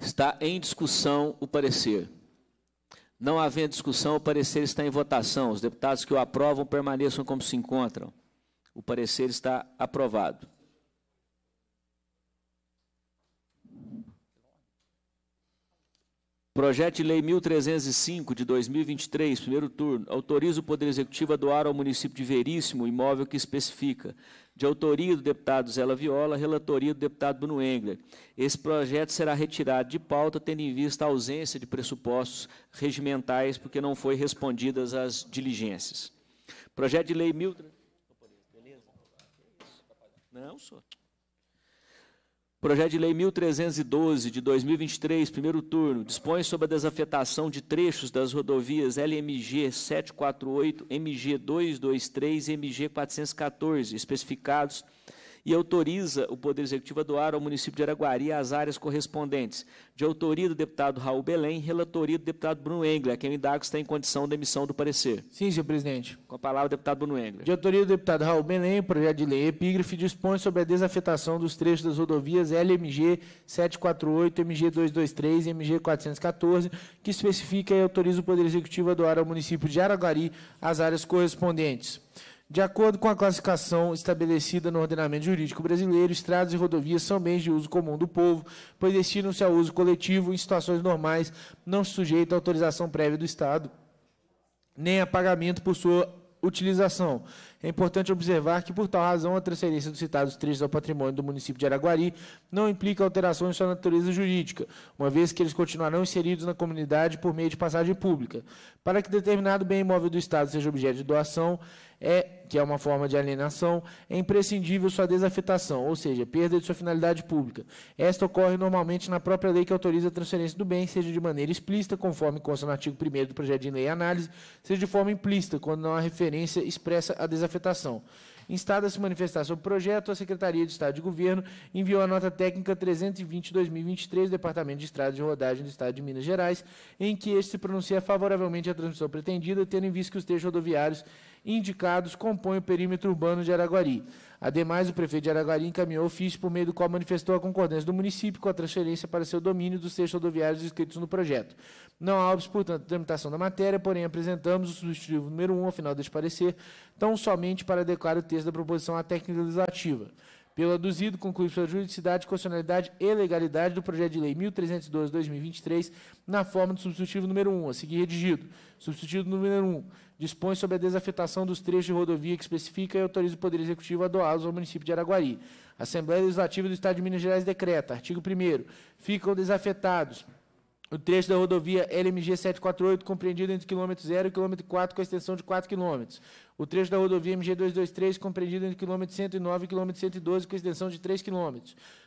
Está em discussão o parecer. Não havendo discussão, o parecer está em votação. Os deputados que o aprovam permaneçam como se encontram. O parecer está aprovado. Projeto de Lei 1305, de 2023, primeiro turno, autoriza o Poder Executivo a doar ao município de Veríssimo o imóvel que especifica. De autoria do deputado Zé Laviola, relatoria do deputado Bruno Engler. Esse projeto será retirado de pauta, tendo em vista a ausência de pressupostos regimentais, porque não foi respondidas as diligências. Projeto de Lei 1305. Não, senhor. Projeto de Lei 1312, de 2023, primeiro turno, dispõe sobre a desafetação de trechos das rodovias LMG 748, MG 223 e MG 414, especificados, e autoriza o Poder Executivo a doar ao município de Araguari as áreas correspondentes. De autoria do deputado Raul Belém, relatoria do deputado Bruno Engler, a quem eu indago se está em condição de emissão do parecer. Sim, senhor presidente. Com a palavra, deputado Bruno Engler. De autoria do deputado Raul Belém, o projeto de lei epígrafe dispõe sobre a desafetação dos trechos das rodovias LMG 748, MG 223 e MG 414, que especifica e autoriza o Poder Executivo a doar ao município de Araguari as áreas correspondentes. De acordo com a classificação estabelecida no ordenamento jurídico brasileiro, estradas e rodovias são bens de uso comum do povo, pois destinam-se ao uso coletivo em situações normais, não sujeita à autorização prévia do Estado, nem a pagamento por sua utilização. É importante observar que, por tal razão, a transferência dos citados trechos ao patrimônio do município de Araguari não implica alteração em sua natureza jurídica, uma vez que eles continuarão inseridos na comunidade por meio de passagem pública. Para que determinado bem imóvel do Estado seja objeto de doação, que é uma forma de alienação, é imprescindível sua desafetação, ou seja, perda de sua finalidade pública. Esta ocorre normalmente na própria lei que autoriza a transferência do bem, seja de maneira explícita, conforme consta no artigo 1º do projeto de lei e análise, seja de forma implícita, quando não há referência expressa à desafetação. Instada a se manifestar sobre o projeto, a Secretaria de Estado de Governo enviou a nota técnica 320/2023 do Departamento de Estradas e Rodagem do Estado de Minas Gerais, em que este se pronuncia favoravelmente à transmissão pretendida, tendo em vista que os trechos rodoviários indicados compõem o perímetro urbano de Araguari. Ademais, o prefeito de Araguari encaminhou ofício por meio do qual manifestou a concordância do município com a transferência para seu domínio dos trechos rodoviários inscritos no projeto. Não há, portanto, tramitação da matéria, porém apresentamos o substitutivo número 1 ao final deste parecer, tão somente para adequar o texto da proposição à técnica legislativa. Pelo aduzido, conclui pela juridicidade, constitucionalidade e legalidade do projeto de lei 1312/2023, na forma do substitutivo número 1, a seguir redigido. Substitutivo número 1, dispõe sobre a desafetação dos trechos de rodovia que especifica e autoriza o Poder Executivo a doá-los ao município de Araguari. A Assembleia Legislativa do Estado de Minas Gerais decreta, artigo 1º, ficam desafetados o trecho da rodovia LMG 748, compreendido entre o km 0 e o km 4, com a extensão de 4 km. O trecho da rodovia MG 223, compreendido entre o km 109 e o km 112, com a extensão de 3 km.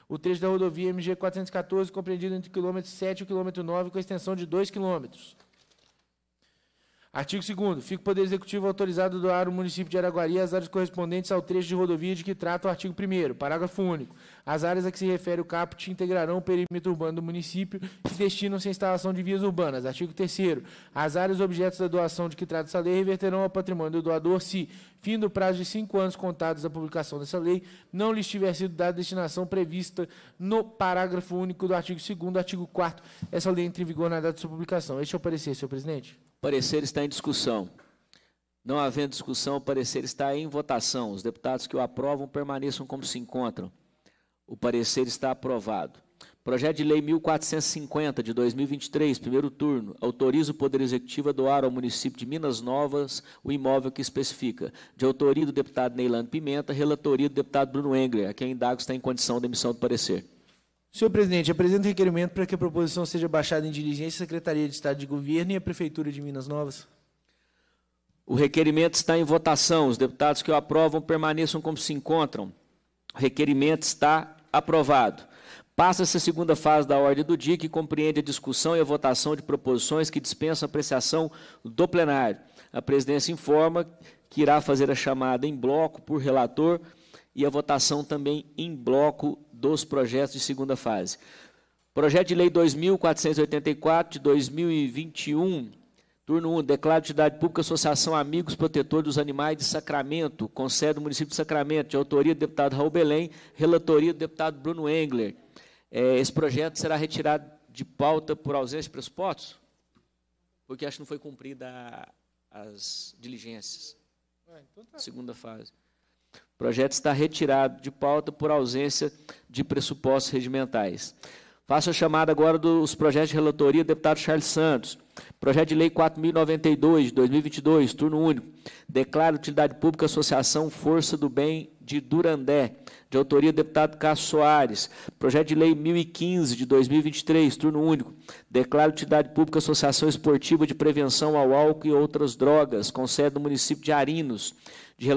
O trecho da rodovia MG 414, compreendido entre o km 7 e o km 9, com a extensão de 2 km. Artigo 2º. Fica o Poder Executivo autorizado a doar ao município de Araguari as áreas correspondentes ao trecho de rodovia de que trata o artigo 1º. Parágrafo único. As áreas a que se refere o caput integrarão o perímetro urbano do município e destinam-se à instalação de vias urbanas. Artigo 3º. As áreas objetos da doação de que trata essa lei reverterão ao patrimônio do doador se, findo o prazo de 5 anos contados da publicação dessa lei, não lhes tiver sido dada a destinação prevista no parágrafo único do artigo 2º, artigo 4º. Essa lei entra em vigor na data de sua publicação. Este é o parecer, senhor presidente. O parecer está em discussão. Não havendo discussão, o parecer está em votação. Os deputados que o aprovam permaneçam como se encontram. O parecer está aprovado. Projeto de Lei 1450, de 2023, primeiro turno, autoriza o Poder Executivo a doar ao município de Minas Novas o imóvel que especifica. De autoria do deputado Neilando Pimenta, relatoria do deputado Bruno Engler, a quem indago está em condição de emissão do parecer. Senhor presidente, apresento requerimento para que a proposição seja baixada em diligência à Secretaria de Estado de Governo e à Prefeitura de Minas Novas. O requerimento está em votação. Os deputados que o aprovam permaneçam como se encontram. O requerimento está aprovado. Passa-se a segunda fase da ordem do dia, que compreende a discussão e a votação de proposições que dispensam apreciação do plenário. A presidência informa que irá fazer a chamada em bloco por relator e a votação também em bloco dos projetos de segunda fase. Projeto de Lei 24.484, de 2021, turno 1, declara de utilidade pública Associação Amigos Protetor dos Animais de Sacramento, com sede do município de Sacramento, de autoria do deputado Raul Belém, relatoria do deputado Bruno Engler. Esse projeto será retirado de pauta por ausência de pressupostos? Porque acho que não foi cumprida as diligências. Então tá. Segunda fase. O projeto está retirado de pauta por ausência de pressupostos regimentais. Faço a chamada agora dos projetos de relatoria do deputado Charles Santos. Projeto de Lei 4.092, de 2022, turno único. Declara utilidade pública Associação Força do Bem de Durandé, de autoria do deputado Cássio Soares. Projeto de Lei 1015, de 2023, turno único. Declara utilidade pública Associação Esportiva de Prevenção ao Álcool e Outras Drogas, com sede no município de Arinos. De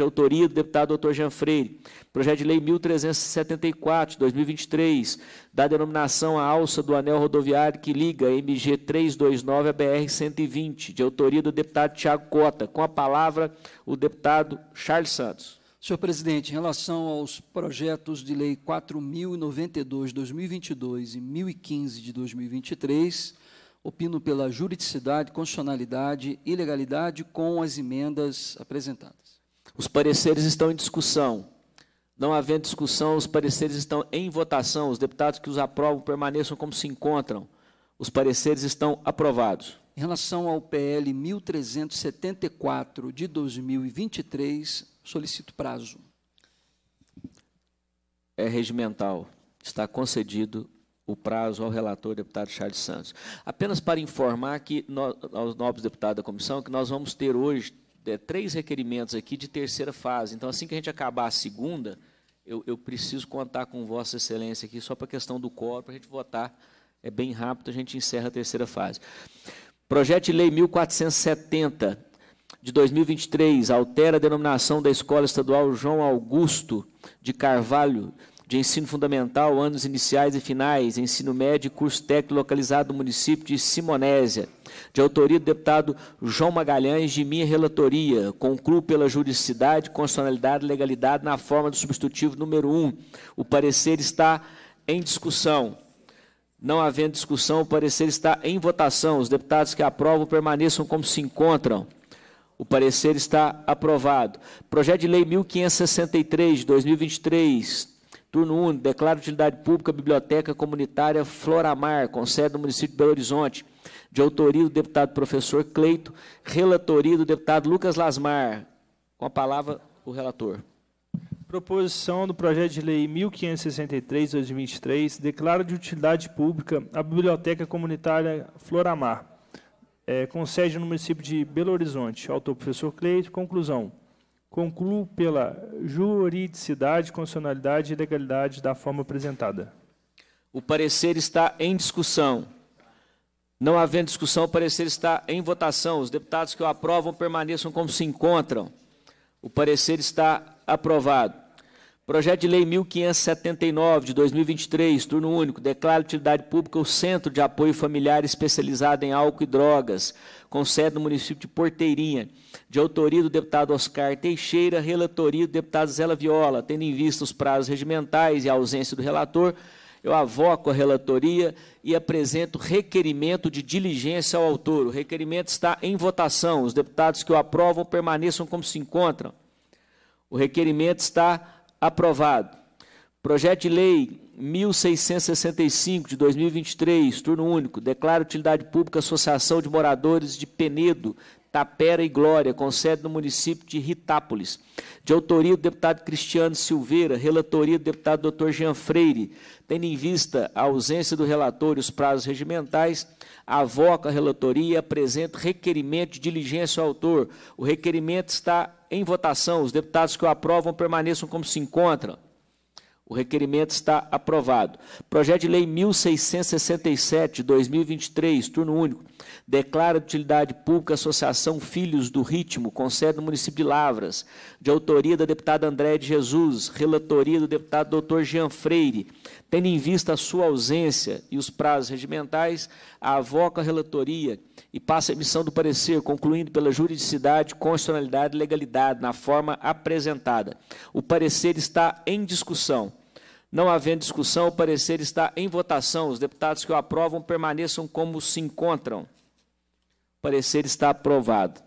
autoria do deputado Dr. Jean Freire. Projeto de Lei 1374, de 2023, dá denominação à alça do anel rodoviário que liga a MG 329 à BR 120, de autoria do deputado Tiago Cota. Com a palavra, o deputado Charles Santos. Senhor presidente, em relação aos projetos de Lei 4092 de 2022 e 1015 de 2023, opino pela juridicidade, constitucionalidade e legalidade com as emendas apresentadas. Os pareceres estão em discussão. Não havendo discussão, os pareceres estão em votação. Os deputados que os aprovam permaneçam como se encontram. Os pareceres estão aprovados. Em relação ao PL 1374 de 2023, solicito prazo. É regimental. Está concedido o prazo ao relator, deputado Charles Santos. Apenas para informar que nós, aos nobres deputados da comissão, que nós vamos ter hoje 3 requerimentos aqui de terceira fase. Então, assim que a gente acabar a segunda, eu preciso contar com vossa excelência aqui, só para a questão do quórum, para a gente votar. É bem rápido, a gente encerra a terceira fase. Projeto de Lei 1470, de 2023, altera a denominação da Escola Estadual João Augusto de Carvalho, de ensino fundamental, anos iniciais e finais, ensino médio e curso técnico localizado no município de Simonésia, de autoria do deputado João Magalhães, de minha relatoria. Concluo pela juridicidade, constitucionalidade e legalidade na forma do substitutivo número 1. O parecer está em discussão. Não havendo discussão, o parecer está em votação. Os deputados que aprovam permaneçam como se encontram. O parecer está aprovado. Projeto de Lei 1563, de 2023, turno único, declara utilidade pública a Biblioteca Comunitária Floramar, com sede no município de Belo Horizonte, de autoria do deputado Professor Cleiton, relatoria do deputado Lucas Lasmar. Com a palavra, o relator. Proposição do Projeto de Lei 1563, de 2023, declara de utilidade pública a Biblioteca Comunitária Floramar, com sede no município de Belo Horizonte. Autor, professor Cleiton. Conclusão. Concluo pela juridicidade, constitucionalidade e legalidade da forma apresentada. O parecer está em discussão. Não havendo discussão, o parecer está em votação. Os deputados que o aprovam permaneçam como se encontram. O parecer está aprovado. Projeto de Lei 1579, de 2023, turno único, declara utilidade pública o Centro de Apoio Familiar Especializado em Álcool e Drogas, com sede no município de Porteirinha, de autoria do deputado Oscar Teixeira, relatoria do deputado Zé Laviola. Tendo em vista os prazos regimentais e a ausência do relator, eu avoco a relatoria e apresento requerimento de diligência ao autor. O requerimento está em votação. Os deputados que o aprovam permaneçam como se encontram. O requerimento está aprovado. Projeto de Lei 1665, de 2023, turno único, declara utilidade pública a Associação de Moradores de Penedo, Tapera e Glória, com sede no município de Ritápolis, de autoria do deputado Cristiano Silveira, relatoria do deputado Dr. Jean Freire. Tendo em vista a ausência do relator e os prazos regimentais, avoco a relatoria e apresento requerimento de diligência ao autor. O requerimento está em votação. Os deputados que o aprovam permaneçam como se encontram. O requerimento está aprovado. Projeto de Lei 1667, de 2023, turno único, declara de utilidade pública a Associação Filhos do Ritmo, com sede no município de Lavras, de autoria da deputada Andréa de Jesus, relatoria do deputado Dr. Jean Freire. Tendo em vista a sua ausência e os prazos regimentais, avoca a relatoria e passa a emissão do parecer, concluindo pela juridicidade, constitucionalidade e legalidade, na forma apresentada. O parecer está em discussão. Não havendo discussão, o parecer está em votação. Os deputados que o aprovam permaneçam como se encontram. O parecer está aprovado.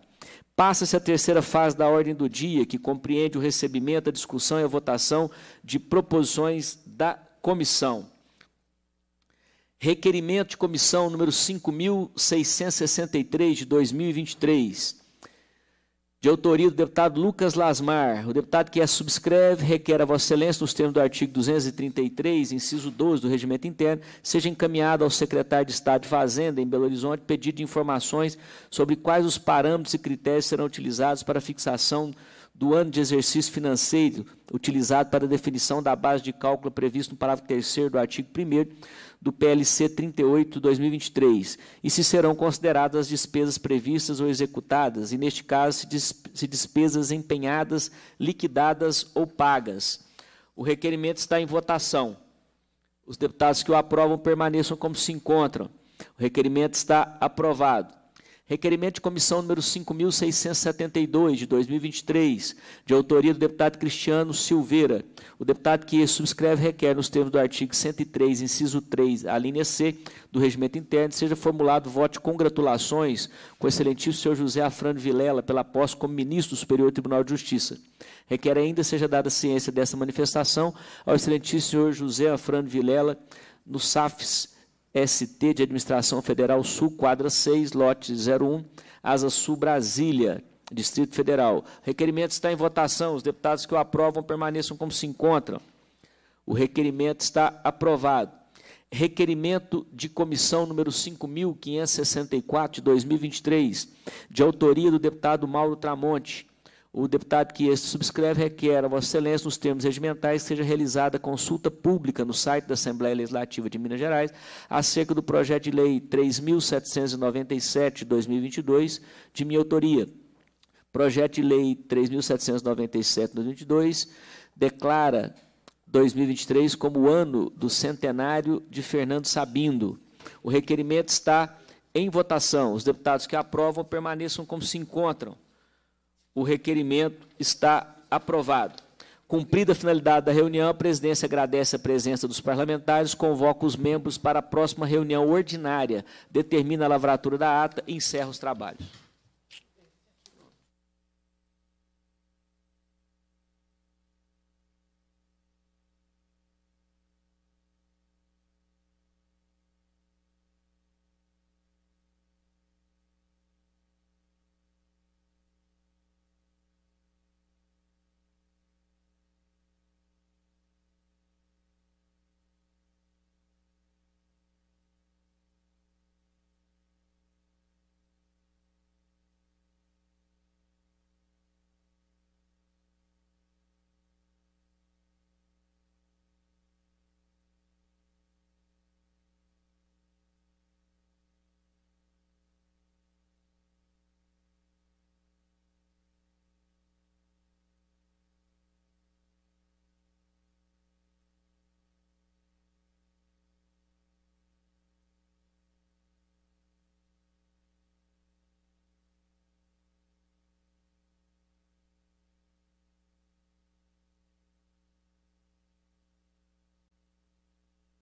Passa-se a terceira fase da ordem do dia, que compreende o recebimento, a discussão e a votação de proposições da comissão. Requerimento de comissão número 5.663, de 2023, de autoria do deputado Lucas Lasmar. O deputado que a subscreve requer a Vossa Excelência, nos termos do artigo 233, inciso 12 do Regimento Interno, seja encaminhado ao secretário de Estado de Fazenda, em Belo Horizonte, pedido de informações sobre quais os parâmetros e critérios serão utilizados para a fixação do ano de exercício financeiro utilizado para a definição da base de cálculo previsto no parágrafo 3º do artigo 1º do PLC 38/2023, e se serão consideradas as despesas previstas ou executadas, e neste caso se despesas empenhadas, liquidadas ou pagas. O requerimento está em votação. Os deputados que o aprovam permaneçam como se encontram. O requerimento está aprovado. Requerimento de comissão número 5.672, de 2023, de autoria do deputado Cristiano Silveira. O deputado que subscreve requer, nos termos do artigo 103, inciso 3, a linha C, do Regimento Interno, seja formulado voto de congratulações com o excelentíssimo senhor José Afrânio Vilela pela posse como ministro do Superior Tribunal de Justiça. Requer ainda seja dada ciência dessa manifestação ao excelentíssimo senhor José Afrânio Vilela, no SAFES ST de Administração Federal Sul, quadra 6, lote 01, Asa Sul, Brasília, Distrito Federal. O requerimento está em votação. Os deputados que o aprovam permaneçam como se encontram. O requerimento está aprovado. Requerimento de comissão número 5.564, de 2023, de autoria do deputado Mauro Tramonte. O deputado que este subscreve requer a Vossa Excelência, nos termos regimentais, seja realizada consulta pública no site da Assembleia Legislativa de Minas Gerais acerca do projeto de lei 3.797 de 2022, de minha autoria. Projeto de lei 3.797 de 2022 declara 2023 como o ano do centenário de Fernando Sabino. O requerimento está em votação. Os deputados que aprovam permaneçam como se encontram. O requerimento está aprovado. Cumprida a finalidade da reunião, a presidência agradece a presença dos parlamentares, convoca os membros para a próxima reunião ordinária, determina a lavratura da ata e encerra os trabalhos.